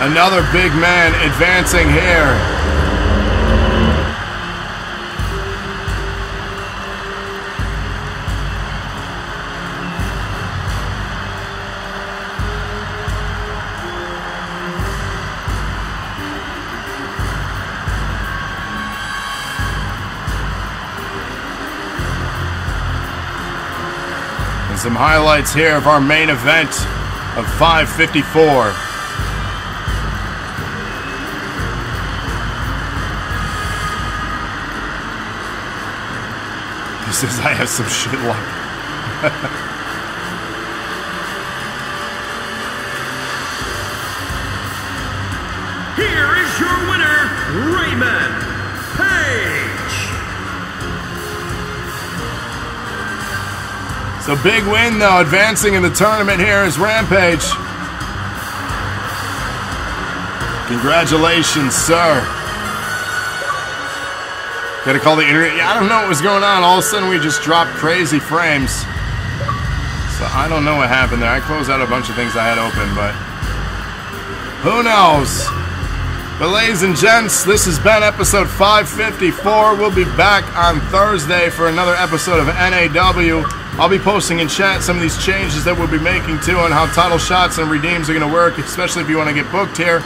Another big man advancing here. And some highlights here of our main event of five fifty-four. Says I have some shit luck. Here is your winner, Raymond Page. So big win though, advancing in the tournament here is Rampage. Congratulations, sir. Gotta call the internet. Yeah, I don't know what was going on. All of a sudden, we just dropped crazy frames. So I don't know what happened there. I closed out a bunch of things I had open, but who knows? But ladies and gents, this has been episode five fifty-four. We'll be back on Thursday for another episode of N A W. I'll be posting in chat some of these changes that we'll be making too on how title shots and redeems are going to work, especially if you want to get booked here.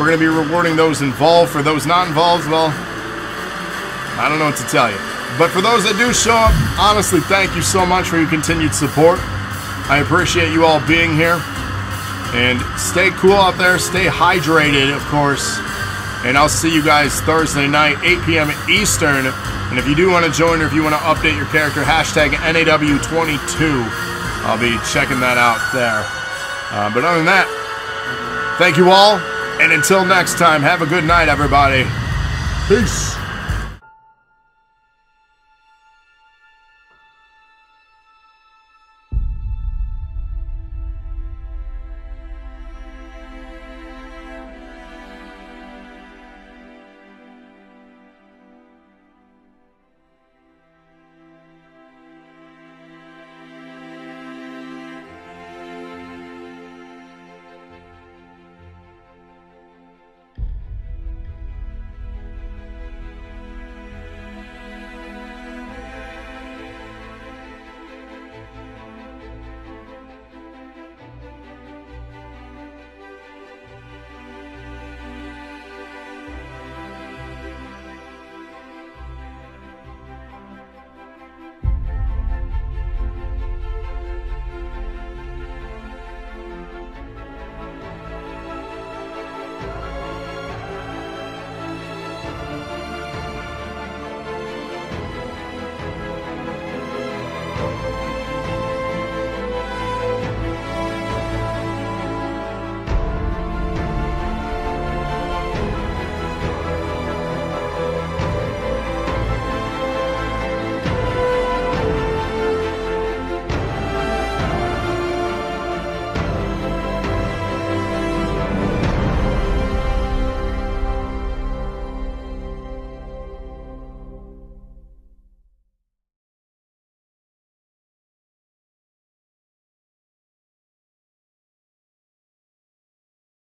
We're going to be rewarding those involved. For those not involved, well, I don't know what to tell you. But for those that do show up, honestly, thank you so much for your continued support. I appreciate you all being here. And stay cool out there. Stay hydrated, of course. And I'll see you guys Thursday night, eight p m Eastern. And if you do want to join or if you want to update your character, hashtag N A W twenty-two. I'll be checking that out there. Uh, but other than that, thank you all. And until next time, have a good night, everybody. Peace.